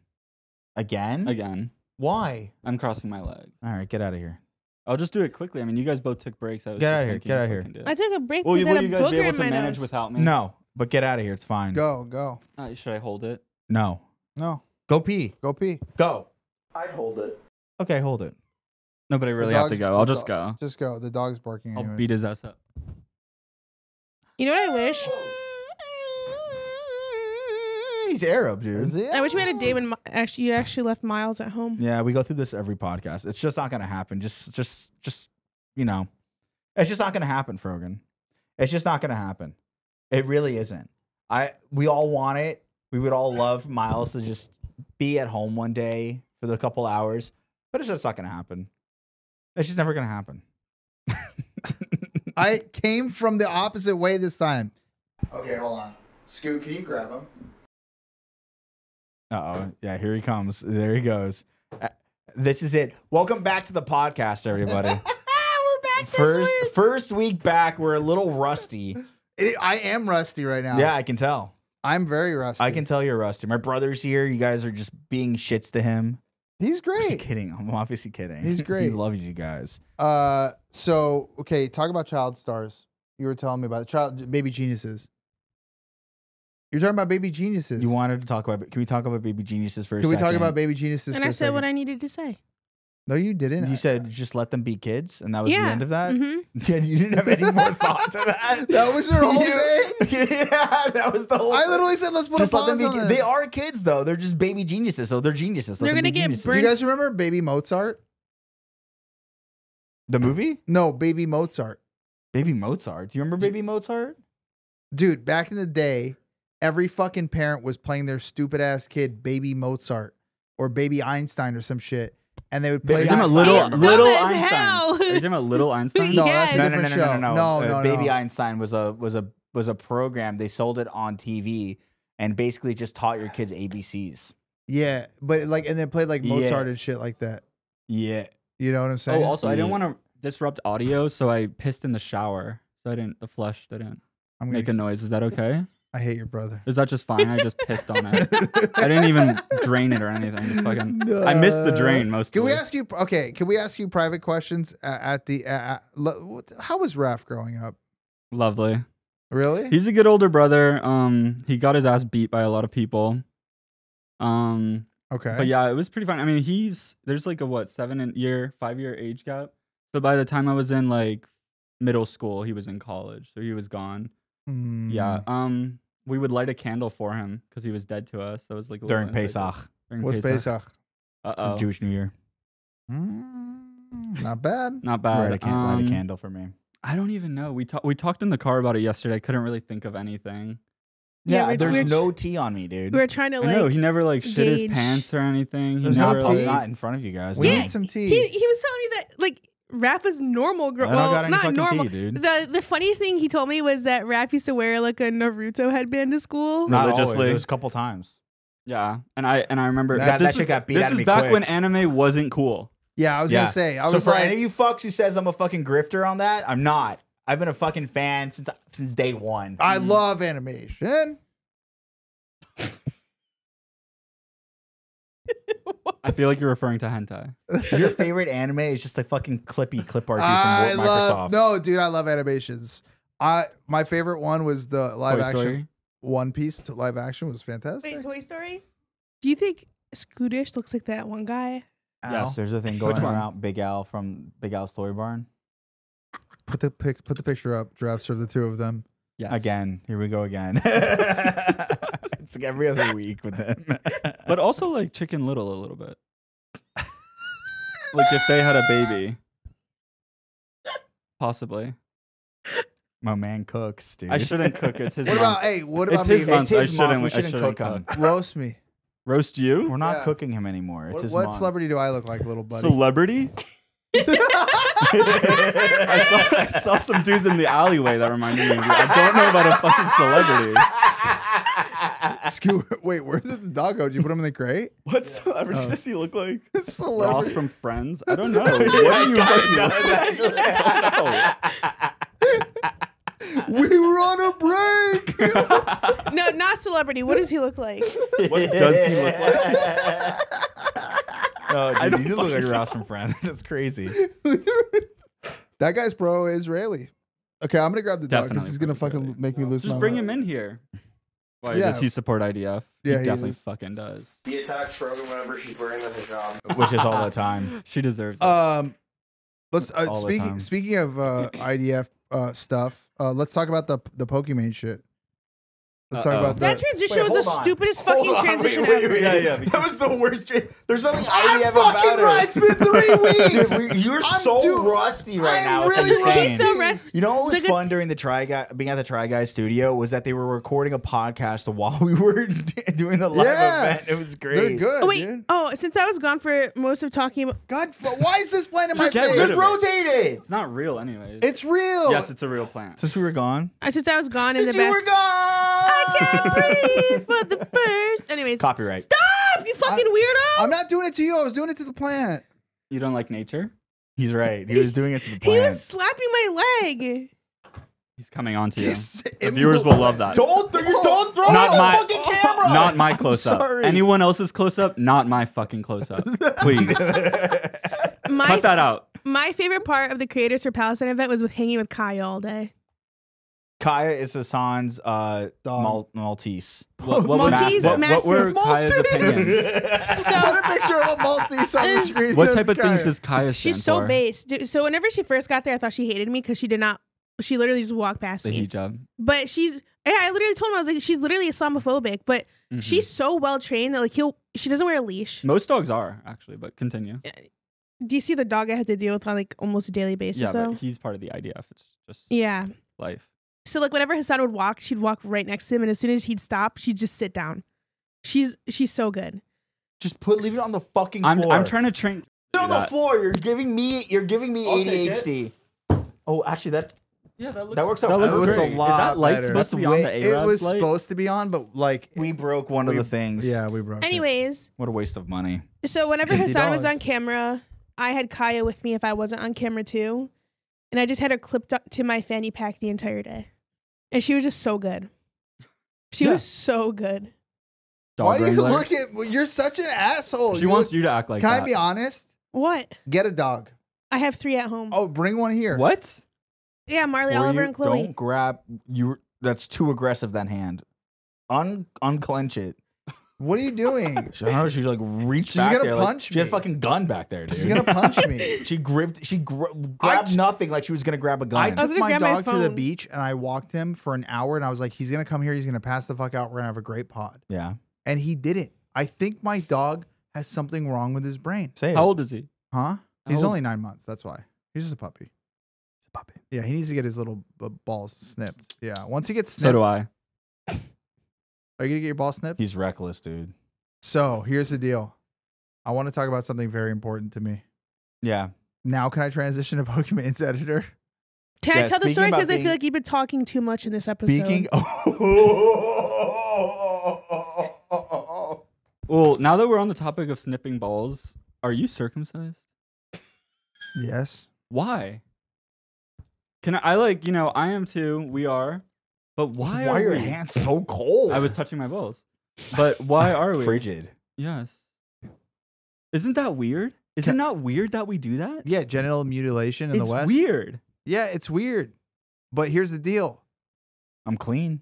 Again? Again. Why? I'm crossing my leg. All right, get out of here. I'll just do it quickly. I mean, you guys both took breaks. I was get out of here. Get out of here. I took a break. Will you guys be able to manage without me? No. But get out of here. It's fine. Go, go. Uh, should I hold it? No. No. Go pee. Go pee. Go. I'd hold it. Okay, hold it. No, but I really have to go. I'll just go. Just go. The dog's barking anyway. I'll beat his ass up. You know what I wish? He's Arab, dude. Is he? I wish we had a day when actually you actually left Miles at home. Yeah, we go through this every podcast. It's just not going to happen. Just, just, just, you know. It's just not going to happen, Frogan. It's just not going to happen. It really isn't. I we all want it. We would all love Miles to just be at home one day for the couple hours, but it's just not gonna happen. It's just never gonna happen. I came from the opposite way this time. Okay, hold on. Scoot, can you grab him? Uh oh, yeah, here he comes. There he goes. Uh, this is it. Welcome back to the podcast, everybody. We're back. First this week. first week back. We're a little rusty. It, I am rusty right now. Yeah, I can tell. I'm very rusty. I can tell you're rusty. My brother's here. You guys are just being shits to him. He's great. I'm just kidding. I'm obviously kidding. He's great. He loves you guys. Uh, so, okay, talk about child stars. You were telling me about child baby geniuses. You're talking about baby geniuses. You wanted to talk about... Can we talk about baby geniuses for a second? Can we talk about baby geniuses and for a second? And I said what I needed to say. No, you didn't. You I, said just let them be kids, and that was yeah. the end of that? Mm-hmm. Yeah, you didn't have any more thought to that? That was your whole thing? Yeah, that was the whole I literally thing. said let's put just a pause let them be on They are kids, though. They're just baby geniuses, so they're geniuses. Let they're going to get geniuses. Do you guys remember Baby Mozart? The movie? No, Baby Mozart. Baby Mozart? Do you remember Baby Mozart? Dude, back in the day, every fucking parent was playing their stupid ass kid Baby Mozart or Baby Einstein or some shit. And they would play Baby Einstein. Little, little Einstein. Are you talking about Little Einstein? No, yes. that's a different no, no, no, show. No, no, no, no. no, uh, no Baby no. Einstein was a was a was a program. They sold it on T V and basically just taught your kids A B Cs. Yeah, but like, and they played like Mozart yeah. and shit like that. Yeah, you know what I'm saying. Oh, also, yeah. I didn't want to disrupt audio, so I pissed in the shower. So I didn't. The flush didn't I'm make a noise. Is that okay? I hate your brother. Is that just fine? I just pissed on it. I didn't even drain it or anything. Just fucking, no. I missed the drain most. Can we ask you? Okay, can we ask you private questions at the? Uh, how was Raff growing up? Lovely. Really? He's a good older brother. Um, he got his ass beat by a lot of people. Um. Okay. But yeah, it was pretty fun. I mean, he's there's like a what seven and year, five year age gap. So by the time I was in like middle school, he was in college. So he was gone. Mm. Yeah. Um. We would light a candle for him because he was dead to us. That was like during Pesach. During What's Pesach? Pesach? Uh oh, Jewish New Year. Mm, not bad. Not bad. Light a, um, light a candle for me. I don't even know. We talked. We talked in the car about it yesterday. I couldn't really think of anything. Yeah, yeah there's we're, no tea on me, dude. We were trying to like. No, he never like shit gauge. his pants or anything. He never, no tea. Like, not in front of you guys. We yeah, need some tea. He, he was telling me that like. Raff was normal girl. Well, not normal. Tea, dude. The the funniest thing he told me was that Raff used to wear like a Naruto headband to school. Not religiously. Always. It was a couple times. Yeah, and I and I remember that, that, that shit was, got beat. This was back quick. when anime wasn't cool. Yeah, I was yeah. gonna say. I so was for like, any of you fucks who says I'm a fucking grifter on that, I'm not. I've been a fucking fan since since day one. I mm. love animation. I feel like you're referring to hentai. Your favorite anime is just like fucking clippy clip R T I from love, Microsoft. No, dude, I love animations. I my favorite one was the live Toy action Story. One Piece to live action was fantastic. Wait, Toy Story? Do you think Skootish looks like that one guy? Al. Yes, there's a thing going around Big Al from Big Al's Story Barn. Put the pic put the picture up. Drafts of the two of them. Yes. Again, here we go again. It's like every other week with them. But also like Chicken Little a little bit. Like if they had a baby. Possibly. My man cooks, dude. I shouldn't cook. It's his What month. about, hey, what about it's his me? Month. It's his I month. We shouldn't, I shouldn't cook him. Cook. Roast me. Roast you? We're not yeah. cooking him anymore. It's what, his What month. celebrity do I look like, little buddy? Celebrity? I, saw, I saw some dudes in the alleyway that reminded me of you. I don't know about a fucking celebrity. Skewer, wait, where did the dog go? Did you put him in the crate? What celebrity oh. does he look like? Celebrity. Ross from Friends? I don't know. What do you fucking look like? We were on a break. No, not celebrity. What does he look like? What does he look like? Oh, dude, I don't you look like Ross from Friends. That's crazy. That guy's pro-Israeli. Okay, I'm gonna grab the definitely dog because he's gonna fucking make me lose. Just my bring mind. him in here. Why yeah. does he support I D F? Yeah, he, he definitely does. fucking does. He attacks Frogan whenever she's wearing the hijab, which is all the time. She deserves it. Um, let's uh, speaking speaking of uh, I D F uh, stuff. Uh, let's talk about the the Pokimane shit. Let's uh -oh. talk about that. That transition wait, was the on. stupidest hold fucking on. transition wait, wait, ever. Wait, wait, yeah, yeah, that was the worst. There's something I have about it. Right, it's been three weeks. Dude, we, you're I'm so dude, rusty right I'm now. Really it's insane. So you know what was like fun during the Try Guy, being at the Try Guys studio was that they were recording a podcast while we were doing the live yeah. event. It was great. They're good. Oh, wait. Dude. Oh, since I was gone for most of talking about God, why is this plant in my face? It's rotated. It. It's not real, anyways. It's real. Yes, it's a real plant. Since we were gone. Uh, since I was gone. Since in the you back were gone. I can't breathe for the first. Anyways. Copyright. Stop, you fucking I, weirdo. I'm not doing it to you. I was doing it to the plant. You don't like nature? He's right. He was doing it to the plant. He was slapping my leg. He's coming on to you. He's the viewers will love that. Don't, th oh, don't throw not the my, fucking camera. Not my close-up. Anyone else's close-up, not my fucking close-up. Please. my, Cut that out. My favorite part of the Creators for Palestine event was with hanging with Kaya all day. Kaya is Hasan's uh, Mal Maltese. What, what Maltese, was, what, what were Maltese. Kaya's opinions? So, put a picture of a Maltese on the screen. What type of Kaya. things does Kaya stand She's so for? based. So whenever she first got there, I thought she hated me because she did not. She literally just walked past the me. Hijab. But she's. I literally told him I was like, she's literally Islamophobic, but mm-hmm. she's so well trained that like he'll. She doesn't wear a leash. Most dogs are actually, but continue. Uh, do you see the dog I have to deal with on like almost a daily basis? Yeah, though? But he's part of the I D F. It's just yeah life. So like whenever Hasan would walk, she'd walk right next to him, and as soon as he'd stop, she'd just sit down. She's she's so good. Just put leave it on the fucking I'm, floor. I'm trying to train. Leave it on that. the floor. You're giving me you're giving me A D H D. Oh, actually that yeah that looks that works out. That looks great. A lot Is that light better. supposed That's to be way, on the Arabs It was light? supposed to be on, but like we broke one we, of the things. Yeah, we broke. Anyways, it. what a waste of money. So whenever Hasan was on camera, I had Kaya with me if I wasn't on camera too, and I just had her clipped up to my fanny pack the entire day, and she was just so good. She yeah. was so good. Dog Why wrangler? do you look at? Well, you're such an asshole. She you wants look, you to act like. Can that. Can I be honest? What? Get a dog. I have three at home. Oh, bring one here. What? Yeah, Marley, or Oliver, and Chloe. Don't grab you. That's too aggressive. That hand. Un unclench it. What are you doing? She, I don't know, she like reached She's back gonna there, punch like, me. She had a fucking gun back there, dude. She's gonna punch me. She gripped. She gr grabbed nothing like she was gonna grab a gun. I took I my dog my to the beach and I walked him for an hour and I was like, he's gonna come here. He's gonna pass the fuck out. We're gonna have a great pod. Yeah. And he didn't. I think my dog has something wrong with his brain. Say it. How old is he? Huh? He's only nine months. That's why. He's just a puppy. He's a puppy. Yeah, he needs to get his little b balls snipped. Yeah. Once he gets snipped. So do I. Are you going to get your ball snipped? He's reckless, dude. So here's the deal. I want to talk about something very important to me. Yeah. Now can I transition to Pokimane's editor? Can yeah, I tell the story? Because I feel like you've been talking too much in this episode. Speaking oh. Well, now that we're on the topic of snipping balls, are you circumcised? Yes. Why? Can I, I like, you know, I am too. We are. But why, why are, are your hands so cold? I was touching my balls. But why are we? Frigid. Yes. Isn't that weird? Is Can it not weird that we do that? Yeah, genital mutilation in it's the West. It's weird. Yeah, it's weird. But here's the deal. I'm clean.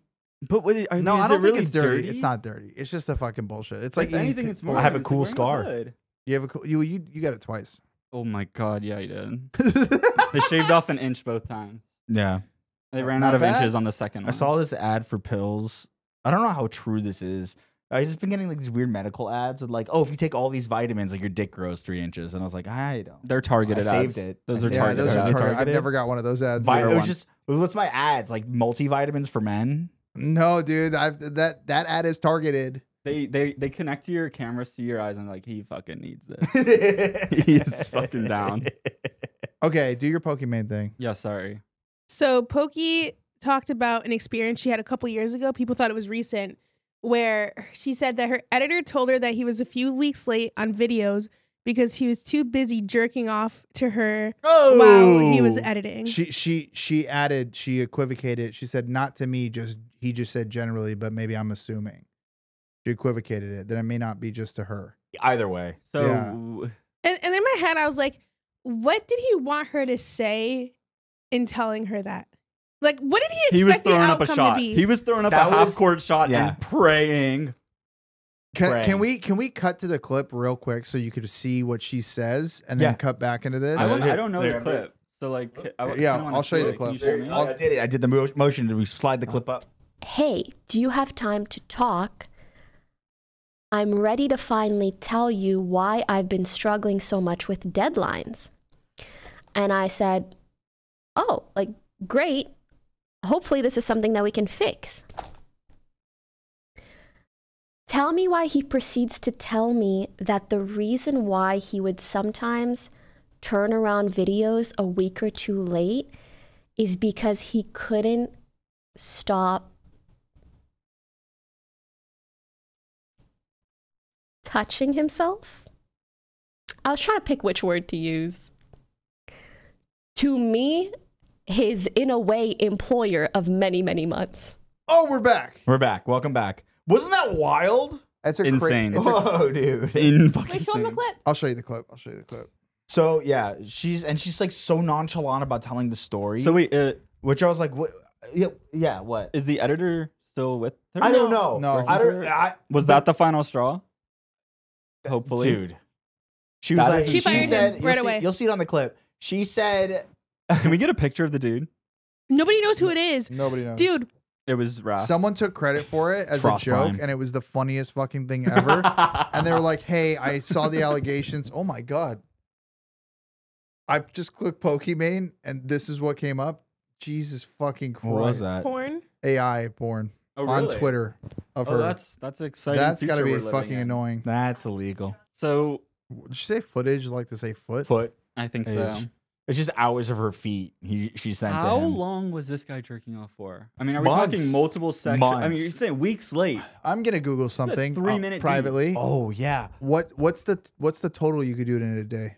But what are, no, I don't think really it's dirty. dirty. It's not dirty. It's just a fucking bullshit. It's like if anything. It's more. I have a cool scar. Blood. You have a cool. You you you got it twice. Oh my god! Yeah, you did. They shaved off an inch both times. Yeah, they ran not out of bad. inches on the second one. I saw this ad for pills. I don't know how true this is. I just been getting like these weird medical ads with like, oh, if you take all these vitamins, like your dick grows three inches. And I was like, I don't. They're targeted. I ads. saved it. Those I are yeah, targeted. Those are targeted. Targeted. I've never got one of those ads. Vi it was one. just what's my ads like multivitamins for men. No, dude, I've that that ad is targeted. They they they connect to your cameras to your eyes and like he fucking needs this. He's fucking down. Okay, do your Pokimane thing. Yeah, sorry. So Poki talked about an experience she had a couple years ago. People thought it was recent, where she said that her editor told her that he was a few weeks late on videos because he was too busy jerking off to her oh. while he was editing. She she she added she equivocated. She said not to me, just he just said generally, but maybe I'm assuming. She equivocated it. Then it may not be just to her. Either way. So yeah. and, and in my head I was like, what did he want her to say in telling her that? Like what did he expect the outcome to be? He was throwing up a half court shot yeah. and praying. Can, can we can we cut to the clip real quick so you could see what she says and then yeah. cut back into this? I, would, I don't know the clip, so like I, yeah, I I'll show you the clip. You I did it. I did the motion. Did we slide the clip up? Hey, do you have time to talk? I'm ready to finally tell you why I've been struggling so much with deadlines. And I said, oh, like great. Hopefully this is something that we can fix. Tell me why he proceeds to tell me that the reason why he would sometimes turn around videos a week or two late is because he couldn't stop touching himself. I was trying to pick which word to use. To me, his, in a way, employer of many, many months. Oh, we're back. We're back. Welcome back. Wasn't that wild? That's a insane. Crazy, Whoa, a, dude. In fucking Wait, show him the clip. I'll show you the clip. I'll show you the clip. So yeah, she's and she's like so nonchalant about telling the story. So wait, uh, which I was like, what? Yeah, yeah. What is the editor still with her? I don't know. No, I don't. I, was that the final straw? Hopefully, dude. She was that like, she, she said right you'll away. See, you'll see it on the clip. She said, "Can we get a picture of the dude?" Nobody knows who it is. Nobody knows, dude. It was Raff. Someone took credit for it as Frost a joke, prime. and it was the funniest fucking thing ever. And they were like, hey, I saw the allegations. Oh, my God. I just clicked Pokimane, and this is what came up. Jesus fucking Christ. What was that? Porn? A I porn. Oh, really? On Twitter of oh, her. That's that's exciting. That's got to be fucking in. annoying. That's illegal. So, did she say footage? Like to say foot? Foot. I think Age. so. It's just hours of her feet. He she sent. How to him. long was this guy jerking off for? I mean, are we Months. talking multiple sections? Months. I mean, you're saying weeks late. I'm gonna Google something. Three minute privately. Deep. Oh yeah. What what's the what's the total you could do it in a day?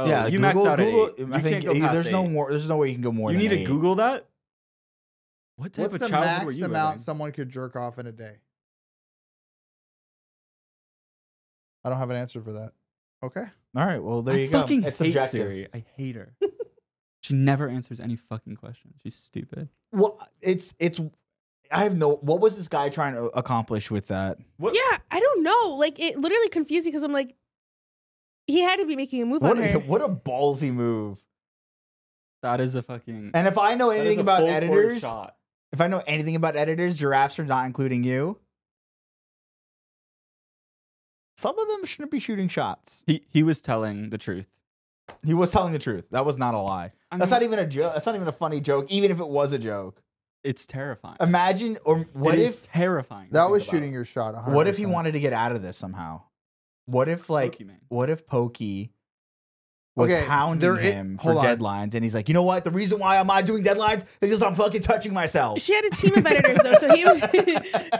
Oh, yeah, like you Google, max out Google, at eight. I you think can't go there's eight. no more. There's no way you can go more. You than need eight. to Google that. What type What's of the max were you amount living? someone could jerk off in a day? I don't have an answer for that. Okay. All right. Well, there I you go. I fucking hate subjective. Siri. I hate her. She never answers any fucking questions. She's stupid. Well, it's it's. I have no. What was this guy trying to accomplish with that? What? Yeah, I don't know. Like, it literally confused me because I'm like, he had to be making a move what on a, her. What a ballsy move. That is a fucking. And if I know anything about editors. Shot. If I know anything about editors, giraffes are not including you. Some of them shouldn't be shooting shots. He he was telling the truth. He was telling the truth. That was not a lie. I mean, that's not even a joke. That's not even a funny joke. Even if it was a joke, it's terrifying. Imagine or what it if is terrifying? That was shooting your shot. one hundred percent. What if he wanted to get out of this somehow? What if like Pokimane. what if Pokey was okay, hounding him it, for deadlines, on. and he's like, you know what? The reason why I'm not doing deadlines is because I'm fucking touching myself. She had a team of editors, though, so he was.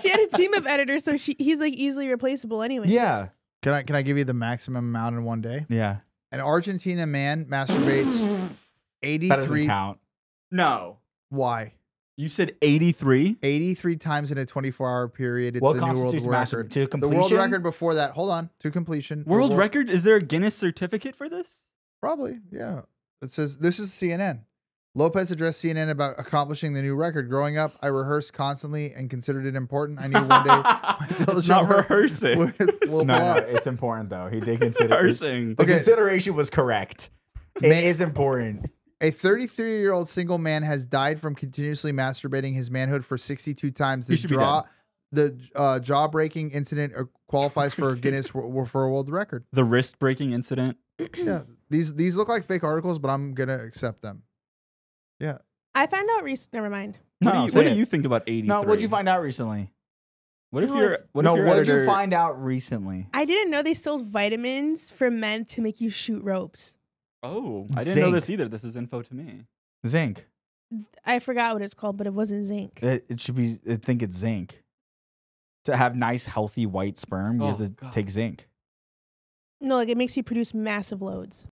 she had a team of editors, so she he's like easily replaceable, anyways. Yeah. Can I can I give you the maximum amount in one day? Yeah. An Argentina man masturbates eighty-three. That doesn't count. No. Why? You said eighty-three. eighty-three times in a twenty-four hour period. It's what the new world record to completion. The world record before that. Hold on. To completion. World, world record? Is there a Guinness certificate for this? Probably, yeah. It says, this is C N N. Lopez addressed C N N about accomplishing the new record. Growing up, I rehearsed constantly and considered it important. I knew one day. It's not rehearsing. With, well, no, no, it's important, though. He did consider rehearsing. The okay. consideration was correct. It May, is important. A thirty-three year old single man has died from continuously masturbating his manhood for sixty-two times. The draw. The uh, jaw-breaking incident qualifies for a Guinness for a world record. The wrist-breaking incident. Yeah, these these look like fake articles, but I'm gonna accept them. Yeah. I found out recently. Never mind. No, what do you, what do you think about eighty-three? No, what'd you find out recently? What if no, you're? What no, if what did you find out recently? I didn't know they sold vitamins for men to make you shoot ropes. Oh, I didn't zinc. know this either. This is info to me. Zinc. I forgot what it's called, but it wasn't zinc. It, it should be. I think it's zinc. To have nice, healthy white sperm, you oh, have to God. take zinc. No, like it makes you produce massive loads.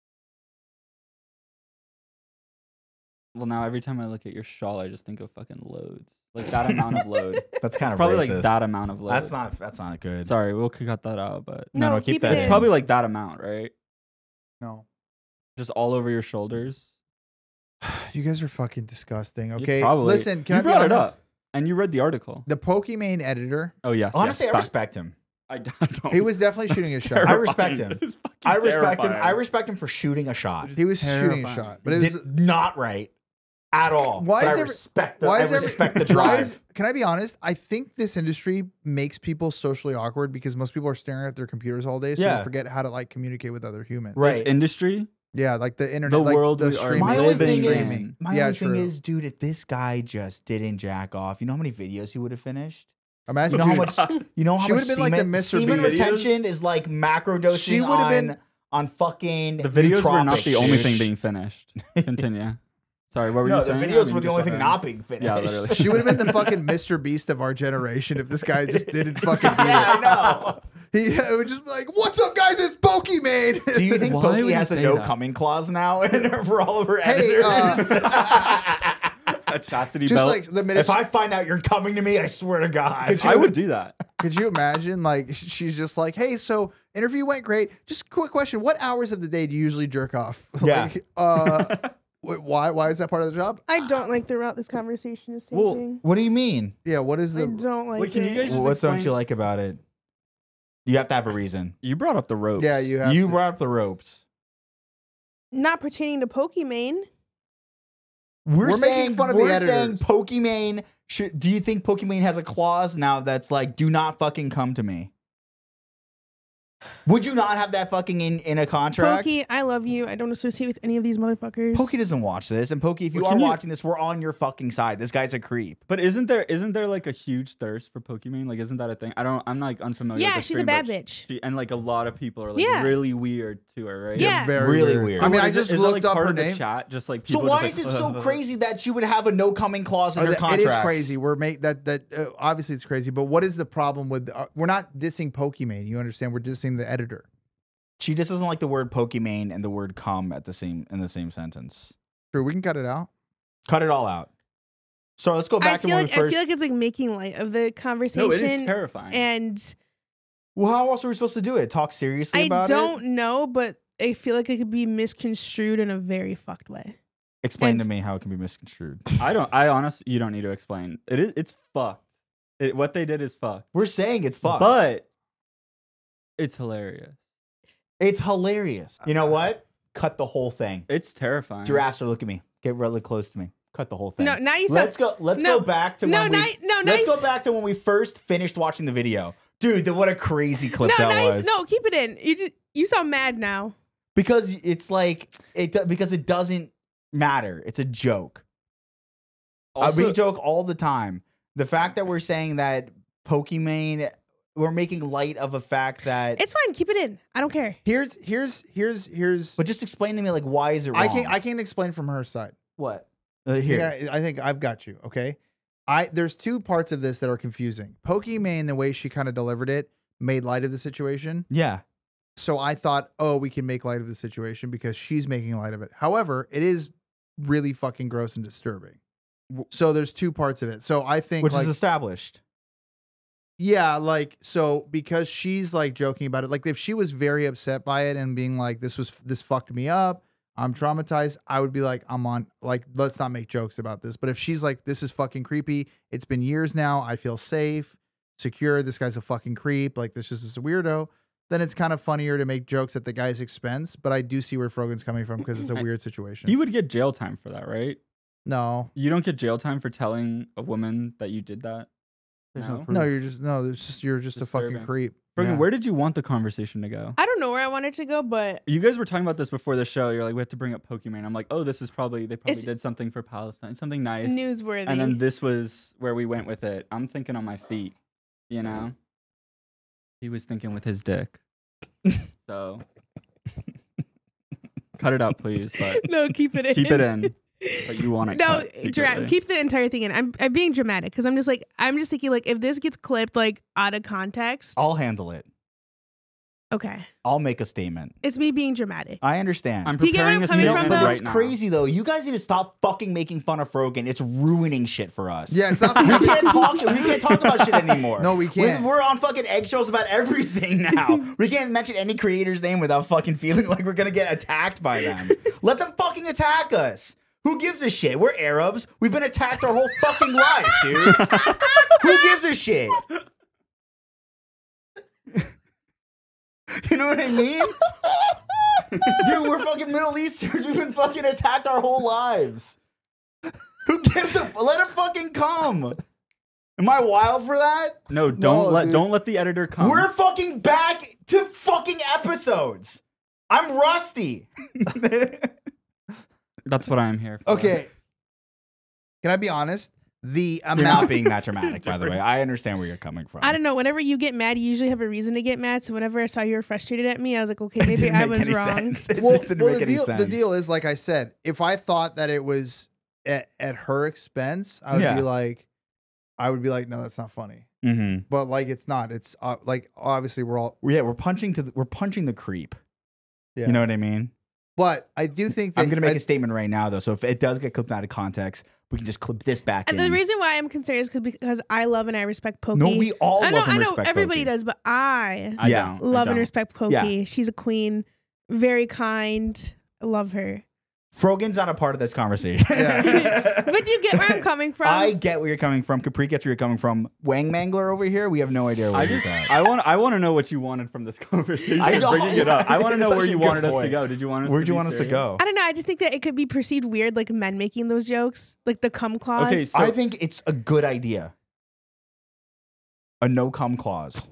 Well, now every time I look at your shawl, I just think of fucking loads, like that amount of load. That's kind it's of probably racist. Like that amount of load. That's not. That's not good. Sorry, we'll cut that out. But no, no, no keep, keep that. It it's probably like that amount, right? No, just all over your shoulders. You guys are fucking disgusting. Okay, you probably, listen. Can you I brought it up? And you read the article. The Pokimane editor. Oh, yes. Honestly, yes. I respect him. I don't. He was definitely That's shooting a shot. I respect him. I respect terrifying. him. I respect him for shooting a shot. He was terrifying. shooting a shot. But it was not right at all. Why is I respect every, the, why is I respect every, the drive. Is, can I be honest? I think this industry makes people socially awkward because most people are staring at their computers all day. So yeah. they forget how to like communicate with other humans. Right. This industry? Yeah, like the internet, the like world the we are my only thing streaming. Is, my yeah, only true. thing is, dude, if this guy just didn't jack off, you know how many videos he would have finished? Imagine, you know dude, how much, you know how she much semen, been like the semen retention is like macro dosing on, been, on fucking the videos nootropics. were not the only thing being finished. Continue. Sorry, what were no, you saying? The videos I mean, were the only thing not being finished. Yeah, literally. She would have been the fucking Mister Beast of our generation if this guy just didn't fucking do yeah, it. Yeah, I know. He it would just be like, what's up, guys? It's Pokimane. Do you think Pokey has a no that? coming clause now for all of her editors? Hey, uh, a chastity just belt. Like the minute if I find out you're coming to me, I swear to God. You, I would do that. Could you imagine? Like, she's just like, hey, so interview went great. Just quick question. What hours of the day do you usually jerk off? Yeah. Like, uh, why, why is that part of the job? I don't like the route this conversation is taking. Well, what do you mean? Yeah, what is the... I don't like Wait, can it. You guys just well, what don't you like about it? You have to have a reason. You brought up the ropes. Yeah, you have You to. brought up the ropes. Not pertaining to Pokimane. We're, we're saying, making fun of we're the editors. We're saying Pokimane... Should, do you think Pokimane has a clause now that's like, do not fucking come to me? Would you not have that fucking in, in a contract? Pokey, I love you. I don't associate with any of these motherfuckers. Pokey doesn't watch this. And Pokey, if you well, are you... watching this, we're on your fucking side. This guy's a creep. But isn't there isn't there like a huge thirst for Pokimane? Like, isn't that a thing? I don't I'm like unfamiliar yeah, with the she's stream, a bad bitch. She, and like a lot of people are like yeah. really weird to her, right? Yeah, very really weird. weird. I mean, I just it, looked it, like, up part her of name. The chat, just like people so why just, is like, it so crazy that she would have a no coming clause in her contract? It is crazy. We're made that that uh, obviously it's crazy, but what is the problem with uh, we're not dissing Pokimane, you understand? We're dissing the editor. She just doesn't like the word Pokimane and the word cum at the same in the same sentence. Sure, we can cut it out. Cut it all out. So let's go back I to when like, we first. I feel like it's like making light of the conversation. No, it is terrifying. And well, how else are we supposed to do it? Talk seriously I about it? I don't know, but I feel like it could be misconstrued in a very fucked way. Explain and to me how it can be misconstrued. I don't. I honestly, you don't need to explain. It is. It's fucked. It, what they did is fucked. We're saying it's fucked, but it's hilarious. It's hilarious. You know what? Cut the whole thing. It's terrifying. Giraffes are looking at me. Get really close to me. Cut the whole thing. No, now you sound, let's go. Let's no, go back to no, when we. Now, no, now let's go back to when we first finished watching the video, dude. What a crazy clip no, that now was. No, keep it in. You just you sound mad now. Because it's like it because it doesn't matter. It's a joke. Also, uh, we joke all the time. The fact that we're saying that Pokimane, we're making light of a fact that it's fine. Keep it in. I don't care. Here's here's here's here's. But just explain to me, like, why is it wrong? I can't I can't explain from her side. What? Uh, here. Yeah, I think I've got you. Okay, I there's two parts of this that are confusing. Pokimane, the way she kind of delivered it, made light of the situation. Yeah. So I thought, oh, we can make light of the situation because she's making light of it. However, it is really fucking gross and disturbing. So there's two parts of it. So I think which like, is established. Yeah, like so because she's like joking about it. Like if she was very upset by it and being like, this was this fucked me up, I'm traumatized, I would be like, I'm on, like, let's not make jokes about this. But if she's like, this is fucking creepy, it's been years now, I feel safe, secure, this guy's a fucking creep, like this is just a weirdo, then it's kind of funnier to make jokes at the guy's expense. But I do see where Frogan's coming from because it's a weird situation. You would get jail time for that, right? No. You don't get jail time for telling a woman that you did that? There's no, no, no you're just, no, there's just, you're just disturbing. A fucking creep. Frogan, yeah. Where did you want the conversation to go? I don't know where I wanted to go, but you guys were talking about this before the show. You're like, we have to bring up Pokimane. I'm like, oh, this is probably they probably it's did something for Palestine, something nice, newsworthy. And then this was where we went with it. I'm thinking on my feet, you know. He was thinking with his dick. So cut it out, please. But no, keep it in. Keep it in. But you want it no, cut keep the entire thing in. I'm, I'm being dramatic because I'm just like I'm just thinking like if this gets clipped like out of context, I'll handle it. Okay, I'll make a statement. It's me being dramatic. I understand. I'm preparing this. You know, but right it's now. Crazy though. You guys need to stop fucking making fun of Frogan. It's ruining shit for us. Yeah, it's not. we can't talk. We can't talk about shit anymore. No, we can't. We're, we're on fucking eggshells about everything now. We can't mention any creator's name without fucking feeling like we're gonna get attacked by them. Let them fucking attack us. Who gives a shit? We're Arabs. We've been attacked our whole fucking life, dude. Who gives a shit? You know what I mean? Dude, we're fucking Middle Easterners. We've been fucking attacked our whole lives. Who gives a... Let him fucking come. Am I wild for that? No, don't no, let dude. Don't let the editor come. We're fucking back to fucking episodes. I'm rusty. That's what I'm here for. Okay. Can I be honest? The amount you're not being that dramatic, by the way. I understand where you're coming from. I don't know. Whenever you get mad, you usually have a reason to get mad. So whenever I saw you were frustrated at me, I was like, okay, maybe I was wrong. It well, just didn't well, make any deal, sense. The deal is, like I said, if I thought that it was at, at her expense, I would yeah. be like, I would be like, no, that's not funny. Mm-hmm. But like, it's not. It's uh, like obviously we're all yeah we're punching to the, we're punching the creep. Yeah. You know what I mean? But I do think that I'm going to make I, a statement right now, though. So if it does get clipped out of context, we can just clip this back and in. The reason why I'm concerned is because I love and I respect Pokey. No, we all I love know, and I respect know everybody Pokey. Does, but I, I yeah, love I and respect Pokey. Yeah. She's a queen. Very kind. I love her. Frogan's not a part of this conversation. Yeah. But do you get where I'm coming from? I get where you're coming from. Capri gets where you're coming from. Wang Mangler over here, we have no idea where I you're just, at. I want, I want to know what you wanted from this conversation. I bringing it up. I want to know where you wanted point. Us to go. Did you want us? Where'd to you want serious? Us to go? I don't know. I just think that it could be perceived weird, like men making those jokes, like the cum clause. Okay, so I think it's a good idea. A no cum clause.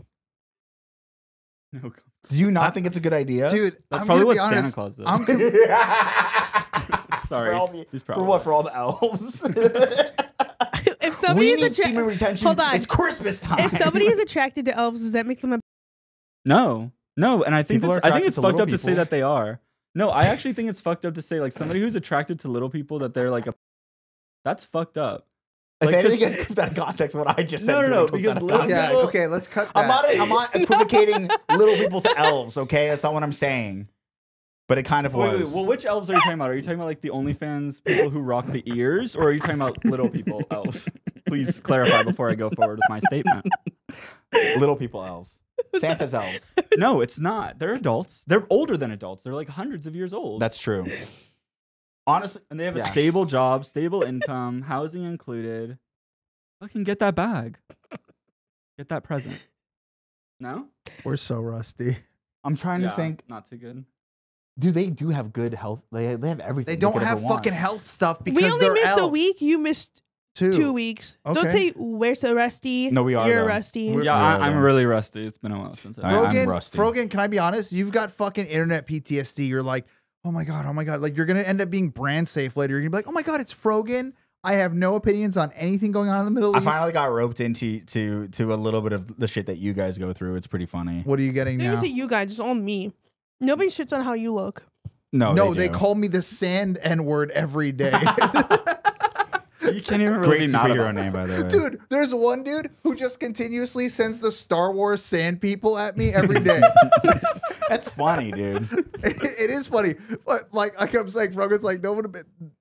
No cum. Do you not think it's a good idea? Dude, that's I'm probably what honest, Santa Claus does. I'm Sorry. For, all the, for what? For all the elves? If somebody we is attracted Hold on. It's Christmas time. If somebody is attracted to elves, does that make them a... No. No, and I think it's, I think it's fucked up people. to say that they are. No, I actually think it's fucked up to say, like, somebody who's attracted to little people that they're, like, a... That's fucked up. Like, if anything gets comes out of context, what I just said no, is no, no, because out little yeah, people, okay, let's cut that. I'm not, I'm not equivocating little people to elves, okay? That's not what I'm saying. But it kind of wait, was. Wait, well, which elves are you talking about? Are you talking about, like, the OnlyFans people who rock the ears? Or are you talking about little people elves? Please clarify before I go forward with my statement. Little people elves. Santa's elves. No, it's not. They're adults. They're older than adults. They're, like, hundreds of years old. That's true. Honestly, and they have yeah. a stable job, stable income, housing included. Fucking get that bag. Get that present. No? We're so rusty. I'm trying yeah, to think. Not too good. Dude, they do have good health. They, they have everything. They don't they have fucking want. health stuff because we only they're missed elf. a week. You missed two, two weeks. Okay. Don't say we're so rusty. No, we are. You're though. rusty. We're, yeah, I, I'm really rusty. It's been a while since I, Frogan, I'm rusty. Frogan, can I be honest? You've got fucking internet P T S D. You're like, oh my God, oh my God. Like, you're going to end up being brand safe later. You're going to be like, oh my God, it's Frogan. I have no opinions on anything going on in the Middle East. I finally got roped into to, to a little bit of the shit that you guys go through. It's pretty funny. What are you getting they now? It isn't you guys. It's all me. Nobody shits on how you look. No, No, they, they call me the sand N-word every day. You can't even really Great superhero name, by the way. Dude, there's one dude who just continuously sends the Star Wars sand people at me every day. That's funny, dude. It, it is funny. But like, like I'm saying, Frogan's like, no one,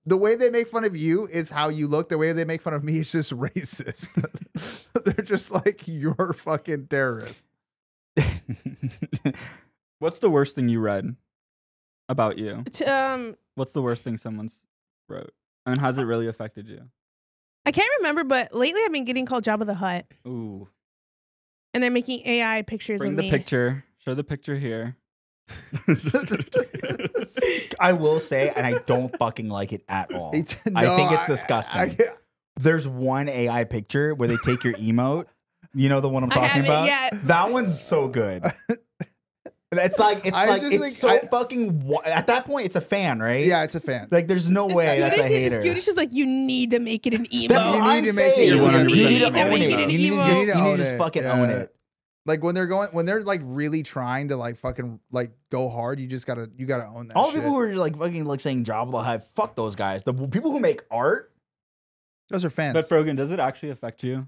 the way they make fun of you is how you look. The way they make fun of me is just racist. They're just like, you're fucking terrorist. What's the worst thing you read about you? Um, What's the worst thing someone's wrote? And has it really affected you? I can't remember, but lately I've been getting called Jabba the Hutt. Ooh. And they're making A I pictures Bring of me. Bring the picture. Show the picture here. I will say, and I don't fucking like it at all. No, I think it's disgusting. I, I, There's one A I picture where they take your emote. You know the one I'm talking about? Yet. That one's so good. It's like it's I like it's like, so I, fucking. At that point, it's a fan, right? Yeah, it's a fan. Like, there's no it's way that's a hater. Skootish is like, you need to make it an emo. That's you, need to make it you, need you need to make it an emo. You need to own just it. fucking yeah. own it. Like, when they're going, when they're like really trying to like fucking like go hard, you just gotta you gotta own that. All shit. People who are like fucking like saying Jabba the Hutt, fuck those guys. The people who make art, those are fans. But Frogan, does it actually affect you?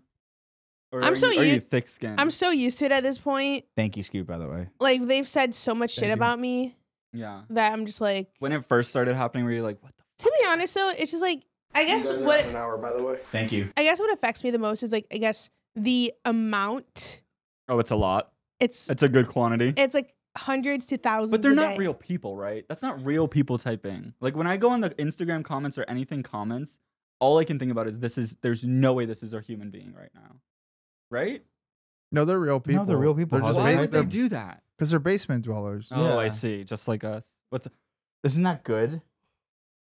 Or I'm are so you, used, are you thick skinned? I'm so used to it at this point. Thank you, Scoop, by the way. Like, they've said so much Thank shit you. about me. Yeah. That I'm just like. When it first started happening, were you like, what the fuck? To be honest, though, it's just like, I guess you guys what. Are out an hour, by the way. Thank you. I guess what affects me the most is like, I guess the amount. Oh, it's a lot. It's. It's a good quantity. It's like hundreds to thousands. But they're not day. real people, right? That's not real people typing. Like, when I go on the Instagram comments or anything comments, all I can think about is this is, there's no way this is a human being right now. Right? No, they're real people. No, they're real people. They're just Why would they do that? Because they're basement dwellers. Oh, yeah. I see. Just like us. What's? Isn't that good?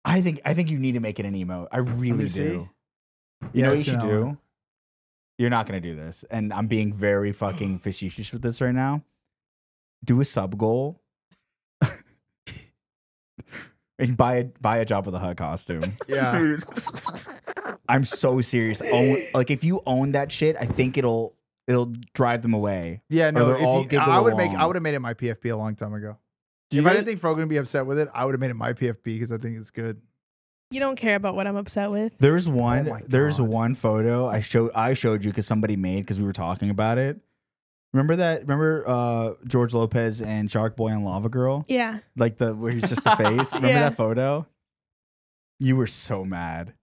I think I think you need to make it an emote. I really do. See. You yeah, know what you should do? One. You're not gonna do this, and I'm being very fucking facetious with this right now. Do a sub goal. And buy a buy a Jabba the Hutt costume. Yeah. I'm so serious. Own, like, if you own that shit, I think it'll it'll drive them away. Yeah, no. If you, I would along. make I would have made it my P F P a long time ago. Do if you I didn't think Frogan would be upset with it, I would have made it my P F P because I think it's good. You don't care about what I'm upset with. There's one. Oh there's one photo I showed I showed you because somebody made because we were talking about it. Remember that? Remember uh, George Lopez and Shark Boy and Lava Girl? Yeah. Like the where he's just the face. Remember yeah. that photo? You were so mad.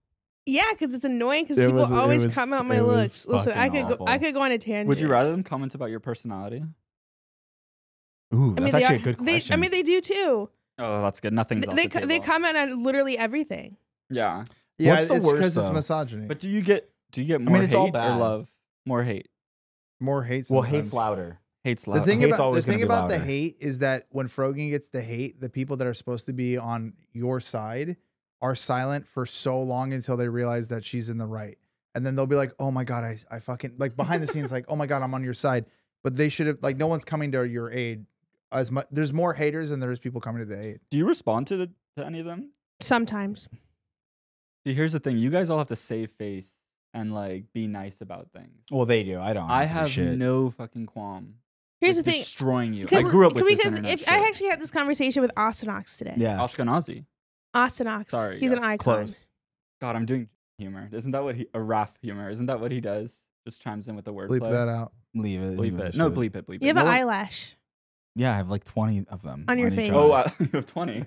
Yeah, because it's annoying because people was, always was, comment on my looks. Listen, I could awful. go I could go on a tangent. Would you rather them comment about your personality? Ooh, that's I mean, actually are, a good question. They, I mean, they do too. Oh, that's good. Nothing's Th they, the co they comment on literally everything. Yeah. Yeah, What's the it's worst because it's misogyny. But do you get do you get more I mean, it's hate all bad. or love? More hate. More hate. Sometimes. Well, hate's louder. Hate's louder. The thing hate's about, the, thing about the hate is that when Frogan gets the hate, the people that are supposed to be on your side are silent for so long until they realize that she's in the right. And then they'll be like, oh my God, I, I fucking, like behind the scenes, like, oh my God, I'm on your side. But they should have, like, no one's coming to your aid as much. There's more haters than there is people coming to the aid. Do you respond to the to any of them? Sometimes. See, here's the thing: you guys all have to save face and like be nice about things. Well, they do. I don't. I have shit. no fucking qualm. Here's the thing: destroying you. I grew up with this internet shit. I actually had this conversation with Astanox today. Yeah, Ashkenazi. Astanox. Sorry, he's yes. an icon. Close. God, I'm doing humor. Isn't that what he? A Raff humor. Isn't that what he does? Just chimes in with the word. Bleep play. that out. Leave it. Bleep it. No, bleep it. Bleep it. You have no, an eyelash. Yeah, I have like twenty of them on your on face. Oh, uh, you have twenty.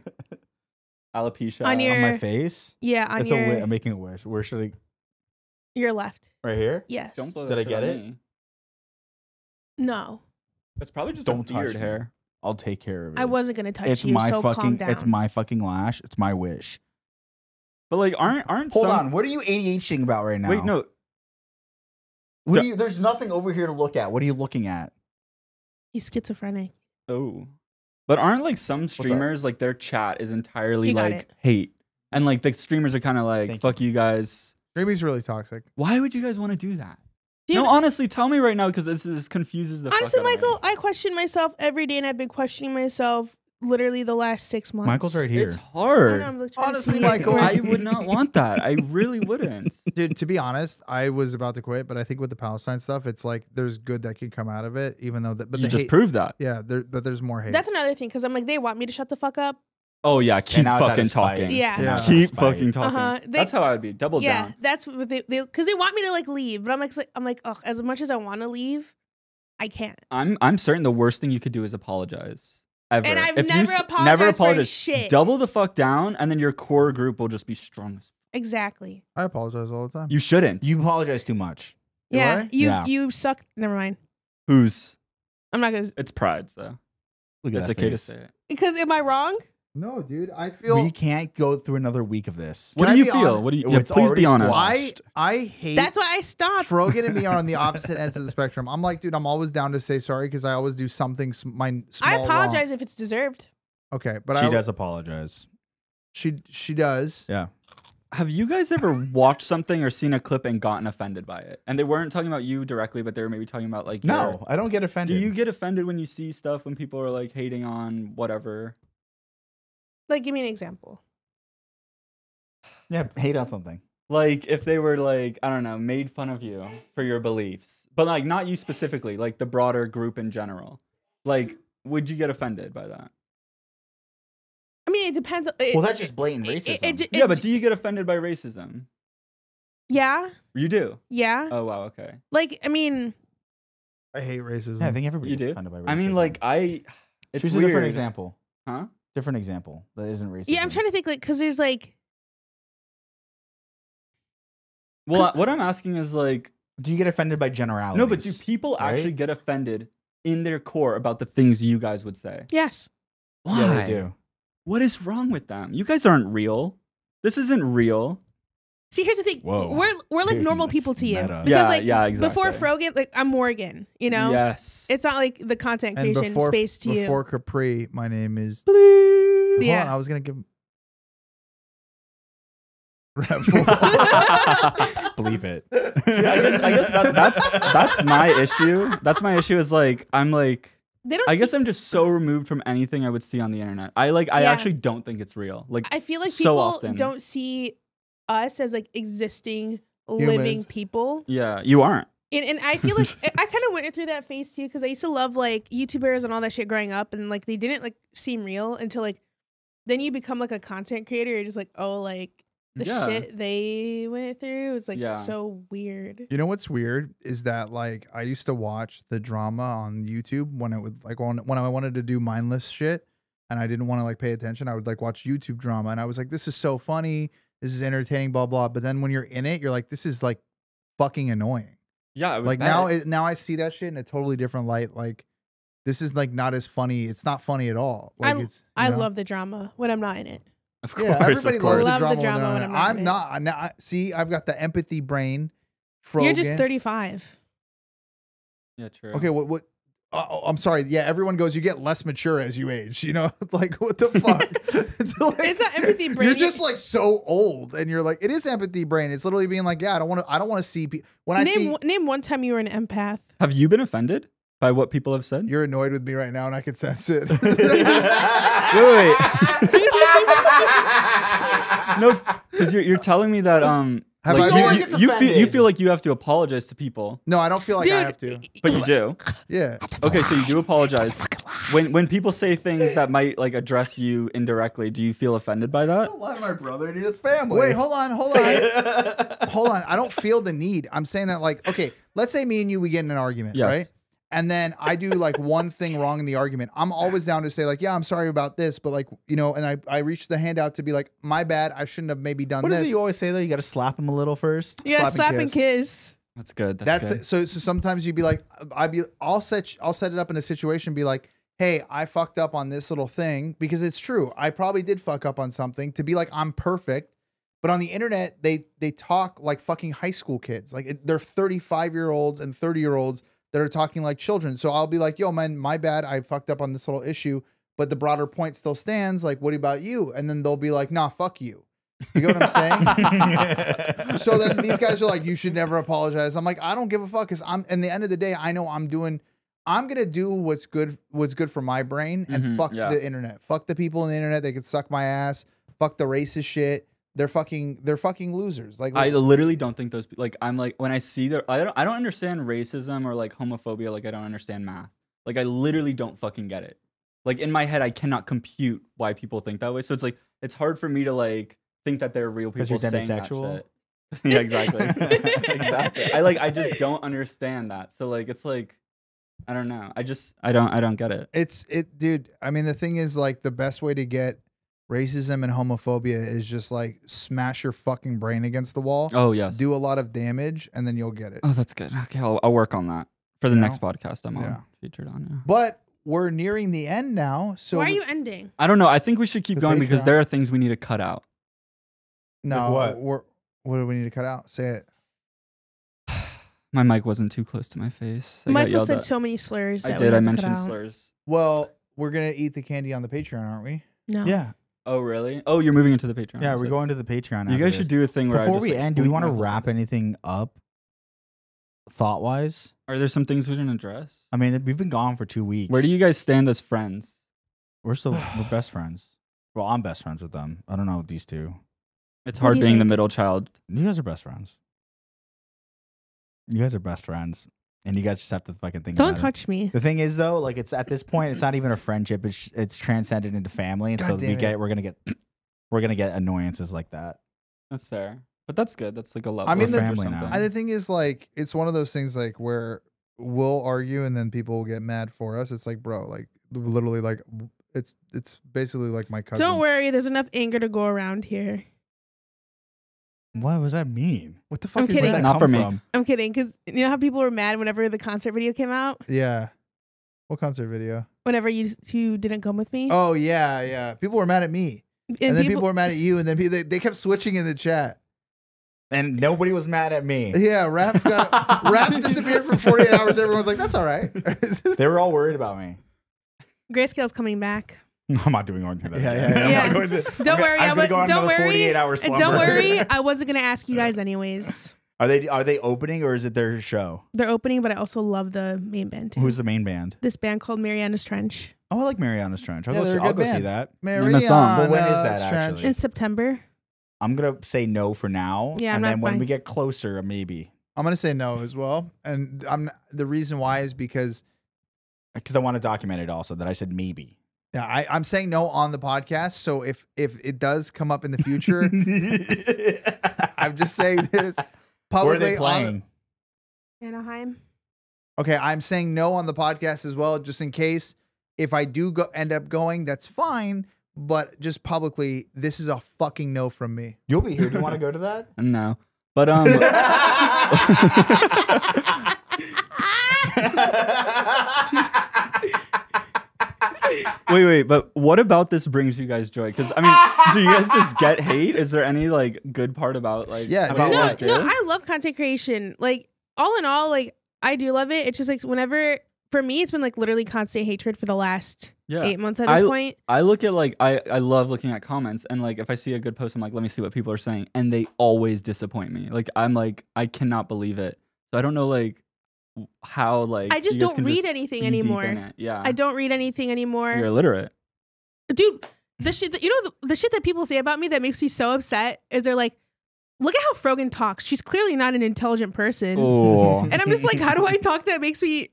Alopecia on, your, on my face. Yeah, on it's your. A I'm making a wish. Where should I? Your left. Right here. Yes. Don't blow Did I get it? Me. No. It's probably just don't touch hair. Me. I'll take care of it. I wasn't gonna touch it's you. My so fucking, calm down. It's my fucking lash. It's my wish. But like, aren't aren't hold some... on? What are you ADHDing about right now? Wait, no. What do you, there's nothing over here to look at. What are you looking at? He's schizophrenic. Oh, but aren't like some streamers like their chat is entirely like it. hate, and like the streamers are kind of like Thank fuck you. you guys. Streaming's really toxic. Why would you guys want to do that? Dude, no, honestly, tell me right now because this, this confuses the. Honestly, fuck out Michael, of me. I question myself every day, and I've been questioning myself literally the last six months. Michael's right here. It's hard. I know, honestly, Michael, I would not want that. I really wouldn't. Dude, to be honest, I was about to quit, but I think with the Palestine stuff, it's like there's good that could come out of it, even though that. But you just hate, proved that. Yeah, there, but there's more hate. That's another thing because I'm like, they want me to shut the fuck up. Oh yeah, keep fucking talking. Yeah, yeah. keep fucking talking. Uh-huh. they, that's how I would be. Double yeah, down. Yeah, that's what they because they, they want me to like leave, but I'm like, I'm like, oh, as much as I want to leave, I can't. I'm I'm certain the worst thing you could do is apologize. Ever. And I've if never, you apologized never apologized for shit. Double the fuck down, and then your core group will just be strong. Exactly. I apologize all the time. You shouldn't. You apologize too much. Yeah. You yeah. you suck. Never mind. Who's? I'm not gonna. It's pride, so. Look at it's that okay face. to say it. Because am I wrong? No, dude. I feel we can't go through another week of this. What Can do you feel? Honest? What do you? Yeah, please be honest. I, I hate. That's why I stopped. Frogan and me are on the opposite ends of the spectrum. I'm like, dude, I'm always down to say sorry because I always do something. Sm my small I apologize wrong. if it's deserved. Okay, but she I, does apologize. She she does. Yeah. Have you guys ever watched something or seen a clip and gotten offended by it? And they weren't talking about you directly, but they were maybe talking about like. No, your, I don't get offended. Do you get offended when you see stuff when people are like hating on whatever? Like, give me an example. Yeah, hate on something. Like, if they were, like, I don't know, made fun of you for your beliefs. But, like, not you specifically. Like, the broader group in general. Like, would you get offended by that? I mean, it depends. It, well, that's just blatant it, racism. It, it, it, yeah, but do you get offended by racism? Yeah. You do? Yeah. Oh, wow, okay. Like, I mean... I hate racism. Yeah, I think everybody gets offended by racism. I mean, like, I... It's Choose weird. a different example. Huh? Different example that isn't racism. Yeah, I'm trying to think, like, because there's like. Well, what I'm asking is like, do you get offended by generalities? No, but do people right? actually get offended in their core about the things you guys would say? Yes. Why? Yeah, they do. What is wrong with them? You guys aren't real. This isn't real. See, here's the thing. Whoa. We're we're like Dude, normal people to you. Meta. Because yeah, like yeah, exactly. Before Frogan, like I'm Morgan, you know? Yes. It's not like the content creation and before, space to before you. Before Capri, my name is Bleep. Yeah. Hold on, I was gonna give Bleep it. Yeah, I guess, I guess that, that's that's my issue. That's my issue is like I'm like They don't I guess I'm just so removed from anything I would see on the internet. I like I yeah. actually don't think it's real. Like I feel like so people often. don't see us as like existing Humans. living people. Yeah, you aren't. And, and I feel like I kind of went through that phase too because I used to love like YouTubers and all that shit growing up, and like they didn't like seem real until like then you become like a content creator. You're just like, oh, like the yeah. shit they went through is like yeah. so weird. You know what's weird is that like I used to watch the drama on YouTube when it would like when, when I wanted to do mindless shit and I didn't want to like pay attention. I would like watch YouTube drama and I was like, this is so funny. This is entertaining, blah, blah. But then when you're in it, you're like, this is like fucking annoying. Yeah. Like now, it, now I see that shit in a totally different light. Like this is like not as funny. It's not funny at all. Like I, it's, I love the drama when I'm not in it. Of course. Yeah, everybody of course. loves the drama, the drama when, when I'm not I'm in not, it. I'm not. I, see, I've got the empathy brain. Frogan. You're just thirty-five. Yeah, true. Okay, what, what? Uh, I'm sorry. Yeah, everyone goes, you get less mature as you age, you know? Like, what the fuck? It's, like, it's not empathy brain. You're just like so old and you're like, it is empathy brain. It's literally being like, yeah, I don't want to, I don't want to see people. When name, I see. Name one time you were an empath. Have you been offended? By what people have said? You're annoyed with me right now, and I can sense it. Wait, wait. No, because you're, you're telling me that... um. Have like, I you, you, you feel you feel like you have to apologize to people. No, I don't feel like Dude. I have to. But you do. Yeah. Okay, so you do apologize. When when people say things that might like address you indirectly, do you feel offended by that? I don't like my brother, dude. It's family. Wait, hold on, hold on. Hold on. I don't feel the need. I'm saying that like, okay, let's say me and you we get in an argument, yes. right? And then I do like one thing wrong in the argument. I'm always down to say like, yeah, I'm sorry about this, but like, you know, and I, I reached the hand out to be like, my bad, I shouldn't have maybe done what this. What is it you always say though? You got to slap him a little first. Yeah, slap, slap and, kiss. and kiss. That's good. That's, that's good. The, so so sometimes you'd be like, I'd be, I'll set, I'll set it up in a situation, be like, hey, I fucked up on this little thing because it's true. I probably did fuck up on something to be like, I'm perfect. But on the internet, they, they talk like fucking high school kids. Like it, they're thirty-five year olds and thirty year olds that are talking like children. So I'll be like, yo, man, my bad. I fucked up on this little issue, but the broader point still stands. Like, what about you? And then they'll be like, nah, fuck you. You get what I'm saying? So then these guys are like, you should never apologize. I'm like, I don't give a fuck. Cause I'm, in the end of the day, I know I'm doing, I'm going to do what's good, what's good for my brain and mm-hmm, fuck yeah. the internet. Fuck the people on the internet. They could suck my ass. Fuck the racist shit. They're fucking, they're fucking losers. Like, like I literally don't think those, like, I'm like, when I see their, I don't, I don't understand racism or like homophobia. Like I don't understand math. Like I literally don't fucking get it. Like in my head, I cannot compute why people think that way. So it's like, it's hard for me to like think that they're real people saying demisexual? That shit. Yeah, exactly. Exactly. I like, I just don't understand that. So like, it's like, I don't know. I just, I don't, I don't get it. It's it, dude. I mean, the thing is like the best way to get racism and homophobia is just like smash your fucking brain against the wall. Oh, yes. Do a lot of damage and then you'll get it. Oh, that's good. Okay, I'll, I'll work on that for the you next know? podcast I'm yeah. on. Featured on. Yeah. But we're nearing the end now. So why are you ending? I don't know. I think we should keep the going Patreon. Because there are things we need to cut out. No. Like what? We're, what do we need to cut out? Say it. My mic wasn't too close to my face. I Michael said at. so many slurs. That I did. I mentioned slurs. Well, we're going to eat the candy on the Patreon, aren't we? No. Yeah. Oh really? Oh, you're moving into the Patreon. Yeah, episode. We're going to the Patreon. You guys this. should do a thing where before I just, we like, end. Do we want to wrap anything up? Thought wise, are there some things we didn't address? I mean, we've been gone for two weeks. Where do you guys stand as friends? We're still we're best friends. Well, I'm best friends with them. I don't know with these two. It's hard being think? the middle child. You guys are best friends. You guys are best friends. And you guys just have to fucking think. Don't about touch it. me. The thing is, though, like it's at this point, it's not even a friendship. It's it's transcended into family, and God so we get we're gonna get we're gonna get annoyances like that. That's fair, but that's good. That's like a love. I mean, the, family now. And the thing is, like, it's one of those things, like, where we'll argue, and then people will get mad for us. It's like, bro, like, literally, like, it's it's basically like my cousin. Don't worry, there's enough anger to go around here. What does that mean? What the fuck I'm is kidding. that? Not for me. From? I'm kidding, because you know how people were mad whenever the concert video came out? Yeah. What concert video? Whenever you two didn't come with me. Oh, yeah, yeah. People were mad at me. And, and then people, people were mad at you, and then people, they, they kept switching in the chat. And nobody was mad at me. Yeah, Raff got, Raff disappeared for forty-eight hours. Everyone's like, that's all right. They were all worried about me. Grayscale's coming back. I'm not doing anything. Yeah, yeah, yeah. yeah. I'm not going to, don't I'm worry. I'm I was, go on don't worry. Don't worry. I wasn't going to ask you guys anyways. Are they Are they opening or is it their show? They're opening, but I also love the main band too. Who's the main band? This band called Mariana's Trench. Oh, I like Mariana's Trench. I'll, yeah, go, I'll go see that. Mariana's song. But when is that actually? In September. I'm going to say no for now. Yeah, and I'm then not when fine. we get closer, maybe. I'm going to say no as well. And I'm the reason why is because because I want to document it also that I said maybe. Yeah, I, I'm saying no on the podcast. So if if it does come up in the future, I'm just saying this publicly. Where are they playing? The, Anaheim. Okay, I'm saying no on the podcast as well, just in case. If I do go end up going, that's fine. But just publicly, this is a fucking no from me. You'll be here. Do you want to go to that? No, but um. Wait, wait, but what about this brings you guys joy? Because I mean, do you guys just get hate? Is there any like good part about like yeah? About no, what no, do? I love content creation. Like all in all, like I do love it. It's just like whenever for me, it's been like literally constant hatred for the last yeah. eight months at this I, point. I look at like I I love looking at comments and like if I see a good post, I'm like, let me see what people are saying, and they always disappoint me. Like I'm like I cannot believe it. So I don't know like. how like I just don't read just anything anymore. Yeah, I don't read anything anymore. You're illiterate, dude. The shit that, you know, the, the shit that people say about me that makes me so upset is they're like, look at how Frogan talks. She's clearly not an intelligent person. Ooh. And I'm just like, how do I talk that makes me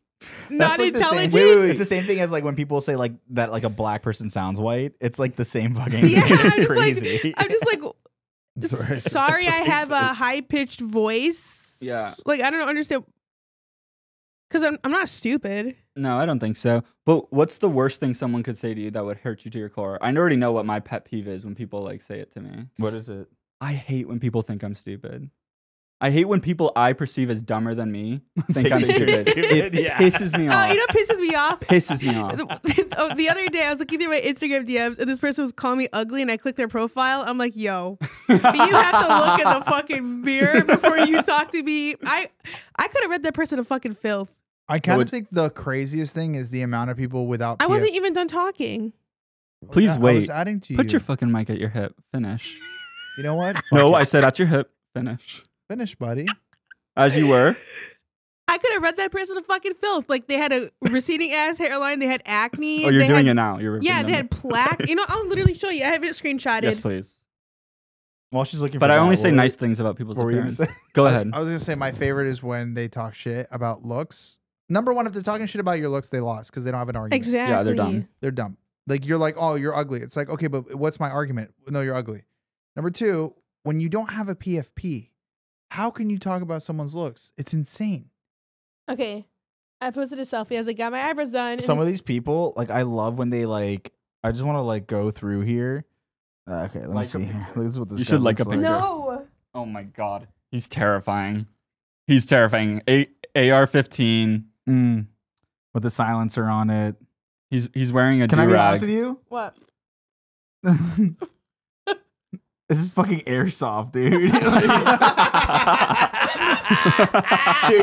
not like intelligent? Wait, wait, wait. It's the same thing as like when people say like that, like a black person sounds white. It's like the same fucking yeah, thing. It's I'm crazy. Just like, I'm just like, sorry, sorry I have a high pitched voice. Yeah. Like, I don't understand. Because I'm, I'm not stupid. No, I don't think so. But what's the worst thing someone could say to you that would hurt you to your core? I already know what my pet peeve is when people like say it to me. What is it? I hate when people think I'm stupid. I hate when people I perceive as dumber than me think I'm stupid. It yeah. pisses me off. Uh, you know what pisses me off? pisses me off. The, oh, the other day, I was looking through my Instagram D Ms, and this person was calling me ugly, and I clicked their profile. I'm like, yo, do you have to look in the fucking mirror before you talk to me? I, I could have read that person a fucking filth. I kind of think the craziest thing is the amount of people without P F. I wasn't even done talking. Please yeah, wait. I was adding to you. Put your fucking mic at your hip. Finish. You know what? Fuck no, it. I said at your hip. Finish. Finish, buddy. As you were. I could have read that person a fucking filth. Like, they had a receding ass hairline. They had acne. Oh, you're doing had, it now. You're yeah, they had plaque. You know, I'll literally show you. I have it screenshotted. Yes, please. While she's looking but for I that, only say nice things about people's appearance. Go ahead. I was going to say my favorite is when they talk shit about looks. Number one, if they're talking shit about your looks, they lost because they don't have an argument. Exactly. Yeah, they're dumb. They're dumb. Like, you're like, oh, you're ugly. It's like, okay, but what's my argument? No, you're ugly. Number two, when you don't have a P F P, how can you talk about someone's looks? It's insane. Okay. I posted a selfie. I was like, got my eyebrows done. Some of these people, like, I love when they, like, I just want to, like, go through here. Uh, okay, let like me see. Here. This is what this you should like a picture. Like. No. Oh, my God. He's terrifying. He's terrifying. A R fifteen. Mm. With the silencer on it. He's he's wearing a do-rag. Can I be honest with you? What? This is fucking airsoft, dude. Dude,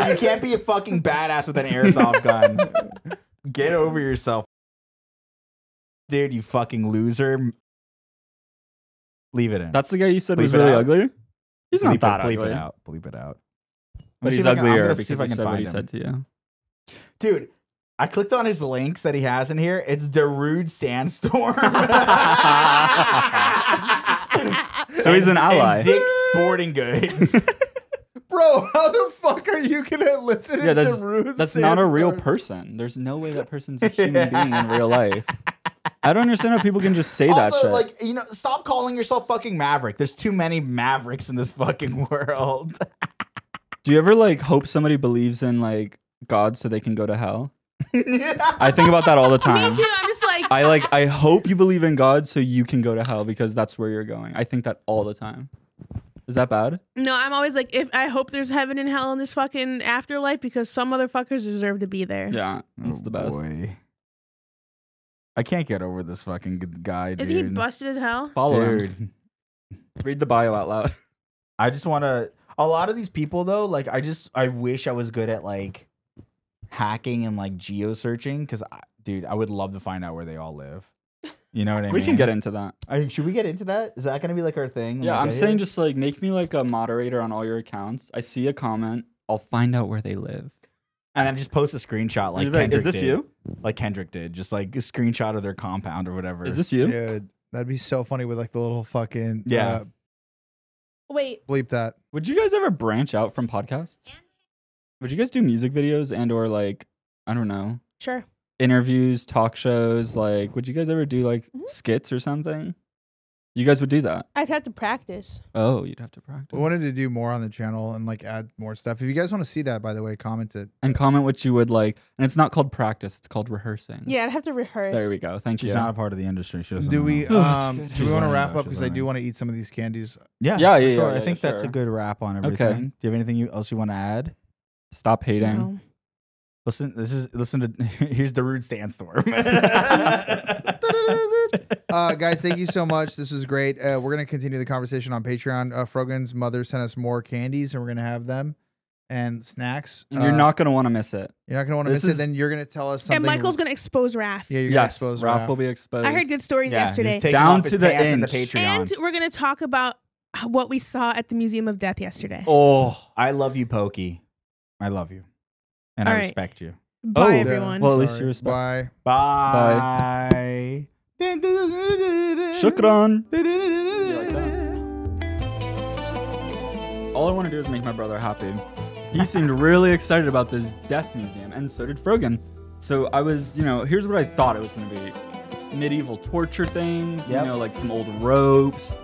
you can't be a fucking badass with an airsoft gun. Get over yourself. Dude, you fucking loser. Leave it in. That's the guy you said bleep was really out. Ugly? He's bleep not that bleep ugly. Bleep it out. Bleep it out. But he's uglier because see if I can find he said to you. Dude, I clicked on his links that he has in here. It's Darude Sandstorm. So and, he's an ally. And Dick Sporting Goods. Bro, how the fuck are you gonna listen yeah, to Darude Sandstorm? That's not a real person. There's no way that person's a human being in real life. I don't understand how people can just say also, that shit. Also, like, you know, stop calling yourself fucking Maverick. There's too many Mavericks in this fucking world. Do you ever, like, hope somebody believes in, like, God so they can go to hell? I think about that all the time. Me too. I'm just like... I, like, I hope you believe in God so you can go to hell because that's where you're going. I think that all the time. Is that bad? No, I'm always like, if I hope there's heaven and hell in this fucking afterlife because some motherfuckers deserve to be there. Yeah, that's oh the best. Boy. I can't get over this fucking guy, dude. Is he busted as hell? Follow dude. him. Read the bio out loud. I just want to... A lot of these people, though, like, I just... I wish I was good at, like, hacking and, like, geo-searching. Because, dude, I would love to find out where they all live. You know what I mean? We can get into that. I mean, should we get into that? Is that going to be, like, our thing? Yeah, like, I'm I saying hit? just, like, make me, like, a moderator on all your accounts. I see a comment. I'll find out where they live. And then just post a screenshot like Kendrick did. Is this did. you? Like Kendrick did. Just like a screenshot of their compound or whatever. Is this you? Dude, that'd be so funny with like the little fucking... Yeah. Uh, Wait. Bleep that. Would you guys ever branch out from podcasts? Would you guys do music videos and or like, I don't know. Sure. Interviews, talk shows. Like, would you guys ever do like mm-hmm. skits or something? You guys would do that? I'd have to practice. Oh, you'd have to practice. We wanted to do more on the channel and like add more stuff. If you guys want to see that, by the way, comment it. And comment what you would like. And it's not called practice. It's called rehearsing. Yeah, I'd have to rehearse. There we go. Thank She's you. She's not a part of the industry. She do we, um, do we Do we want to wrap up? Because I do want to eat some of these candies. Yeah, yeah, yeah. yeah, sure. yeah, yeah I think yeah, that's sure. a good wrap on everything. Okay. Do you have anything you, else you want to add? Stop hating. No. Listen, this is, listen to, here's Darude Sandstorm. Uh, guys, thank you so much. This was great. Uh, we're going to continue the conversation on Patreon. Uh, Frogan's mother sent us more candies, and we're going to have them and snacks. And uh, you're not going to want to miss it. You're not going to want to miss is... it. Then you're going to tell us something. And Michael's going to expose Raff. Yeah, you're yes, going to expose Raff. Raff will be exposed. I heard good stories yeah, yesterday. Down to the end. The Patreon. And we're going to talk about what we saw at the Museum of Death yesterday. Oh, I love you, Pokey. I love you. and All I right. respect you. Bye, oh, everyone. Well, at least Sorry. you respect. Bye. Bye. Bye. Shukran. All I want to do is make my brother happy. He seemed really excited about this death museum, and so did Frogan. So I was, you know, here's what I thought it was going to be. Medieval torture things, yep. you know, like some old ropes.